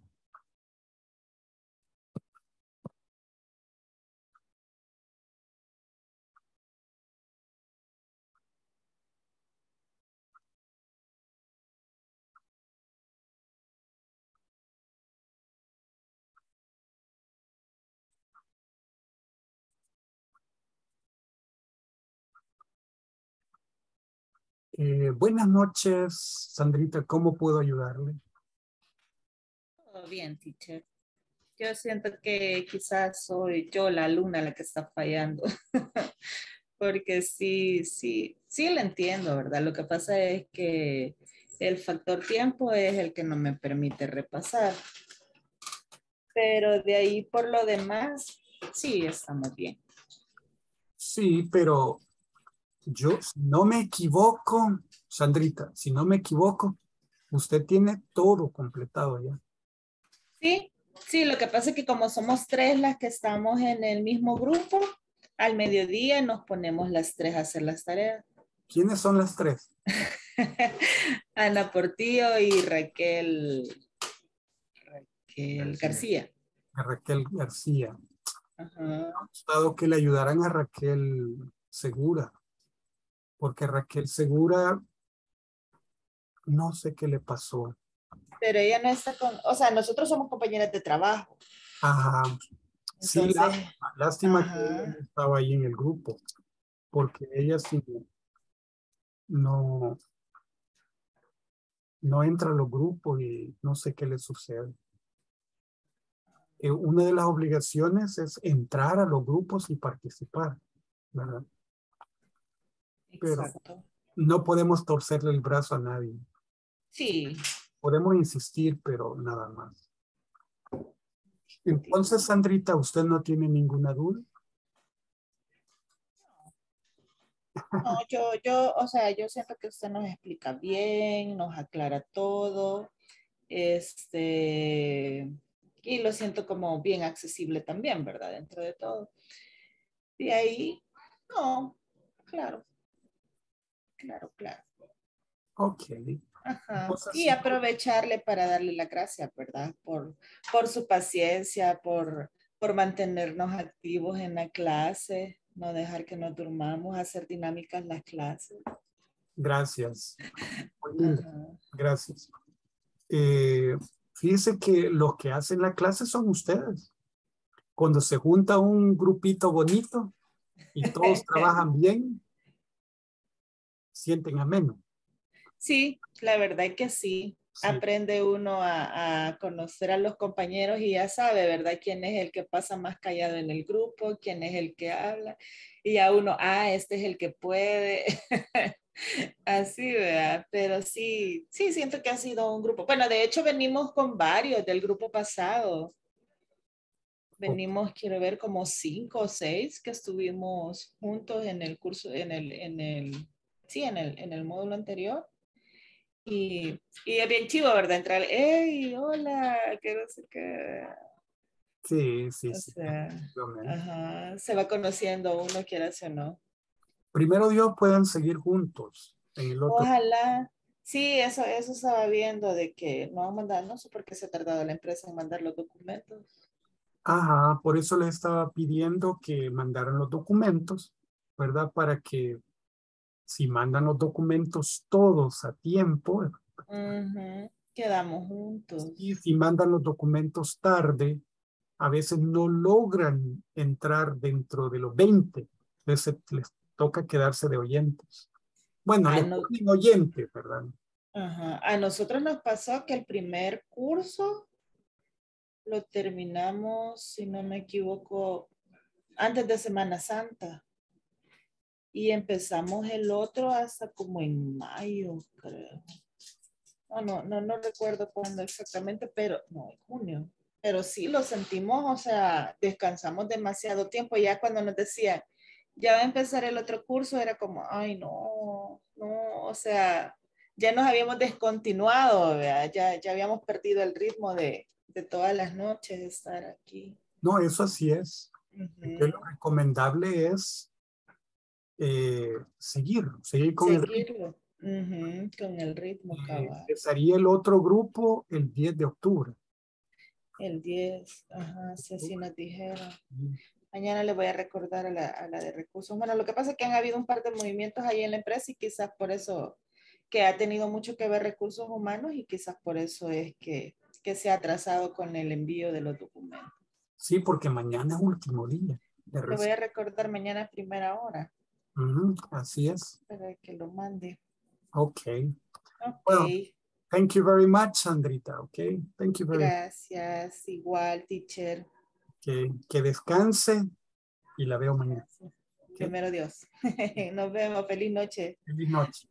Eh, buenas noches, Sandrita. ¿Cómo puedo ayudarle? Todo bien, teacher. Yo siento que quizás soy yo la alumna la que está fallando. Porque sí, sí, sí la entiendo, ¿verdad? Lo que pasa es que el factor tiempo es el que no me permite repasar. Pero de ahí por lo demás, sí, estamos bien. Sí, pero... Yo, si no me equivoco, Sandrita, si no me equivoco, usted tiene todo completado ya. Sí, sí, lo que pasa es que como somos tres las que estamos en el mismo grupo, al mediodía nos ponemos las tres a hacer las tareas. ¿Quiénes son las tres? Ana Portillo y Raquel, Raquel García. Raquel García. Ajá. Me ha gustado que le ayudaran a Raquel Segura. Porque Raquel Segura, no sé qué le pasó. Pero ella no está con, o sea, nosotros somos compañeras de trabajo. Ajá. Entonces, sí, lástima, lástima ajá. que ella estaba ahí en el grupo. Porque ella sí no, no entra a los grupos y no sé qué le sucede. Eh, una de las obligaciones es entrar a los grupos y participar, ¿verdad? Pero exacto. No podemos torcerle el brazo a nadie. Sí. Podemos insistir, pero nada más. Entonces, Sandrita, ¿usted no tiene ninguna duda? No, yo, yo, o sea, yo siento que usted nos explica bien, nos aclara todo. Este, y lo siento como bien accesible también, ¿verdad? Dentro de todo. Y ahí, no, claro. Claro, claro. Ok. Ajá. Y aprovecharle para darle las gracias, ¿verdad? Por, por su paciencia, por, por mantenernos activos en la clase, no dejar que nos durmamos, hacer dinámicas las clases. Gracias. Gracias. Eh, fíjese que los que hacen la clase son ustedes. Cuando se junta un grupito bonito y todos trabajan bien, sienten ameno. Sí, la verdad es que sí. sí. Aprende uno a, a conocer a los compañeros y ya sabe, ¿verdad? Quién es el que pasa más callado en el grupo, quién es el que habla. Y a uno, ah, este es el que puede. Así, ¿verdad? Pero sí, sí, siento que ha sido un grupo. Bueno, de hecho venimos con varios del grupo pasado. Venimos, quiero ver, como cinco o seis que estuvimos juntos en el curso, en el, en el, sí, en el, en el módulo anterior. Y, y es bien chivo, ¿verdad? Entrar, hey, hola, que no sé qué. Sí, sí, o sí. Sea, ajá, se va conociendo uno, quieras o no. Primero Dios puedan seguir juntos. En el otro. Ojalá. Sí, eso, eso estaba viendo de que no van a mandar, no sé por qué se ha tardado la empresa en mandar los documentos. Ajá, por eso les estaba pidiendo que mandaran los documentos, ¿verdad? Para que si mandan los documentos todos a tiempo. Uh-huh. Quedamos juntos. Y si mandan los documentos tarde, a veces no logran entrar dentro de los veinte. Entonces les toca quedarse de oyentes. Bueno, les no... ponen oyentes, ¿verdad? Ajá. A nosotros nos pasó que el primer curso lo terminamos, si no me equivoco, antes de Semana Santa. Y empezamos el otro hasta como en mayo, creo. No, no, no, no recuerdo cuándo exactamente, pero no, en junio. Pero sí lo sentimos, o sea, descansamos demasiado tiempo. Ya cuando nos decían, ya va a empezar el otro curso, era como, ay, no, no, o sea, ya nos habíamos descontinuado, ¿verdad? Ya, ya habíamos perdido el ritmo de... de todas las noches de estar aquí. No, eso así es. Uh-huh. Lo recomendable es eh, seguir, seguir con Seguirlo. el ritmo. Uh-huh. Con el ritmo, cabal. Empezaría el otro grupo el diez de octubre. El diez, ajá, si así nos dijeron. Uh-huh. Mañana le voy a recordar a la, a la de recursos. Bueno, lo que pasa es que han habido un par de movimientos ahí en la empresa y quizás por eso, que ha tenido mucho que ver recursos humanos y quizás por eso es que que se ha atrasado con el envío de los documentos. Sí, porque mañana es último día. Te voy a recordar mañana a primera hora. Uh-huh, así es. Para que lo mande. Okay. Okay. Well, thank you very much, Sandrita. Okay. Thank you very much. Gracias. Igual, teacher. Okay. Que descanse y la veo mañana. Okay. Primero Dios. Nos vemos. Feliz noche. Feliz noche.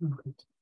All right.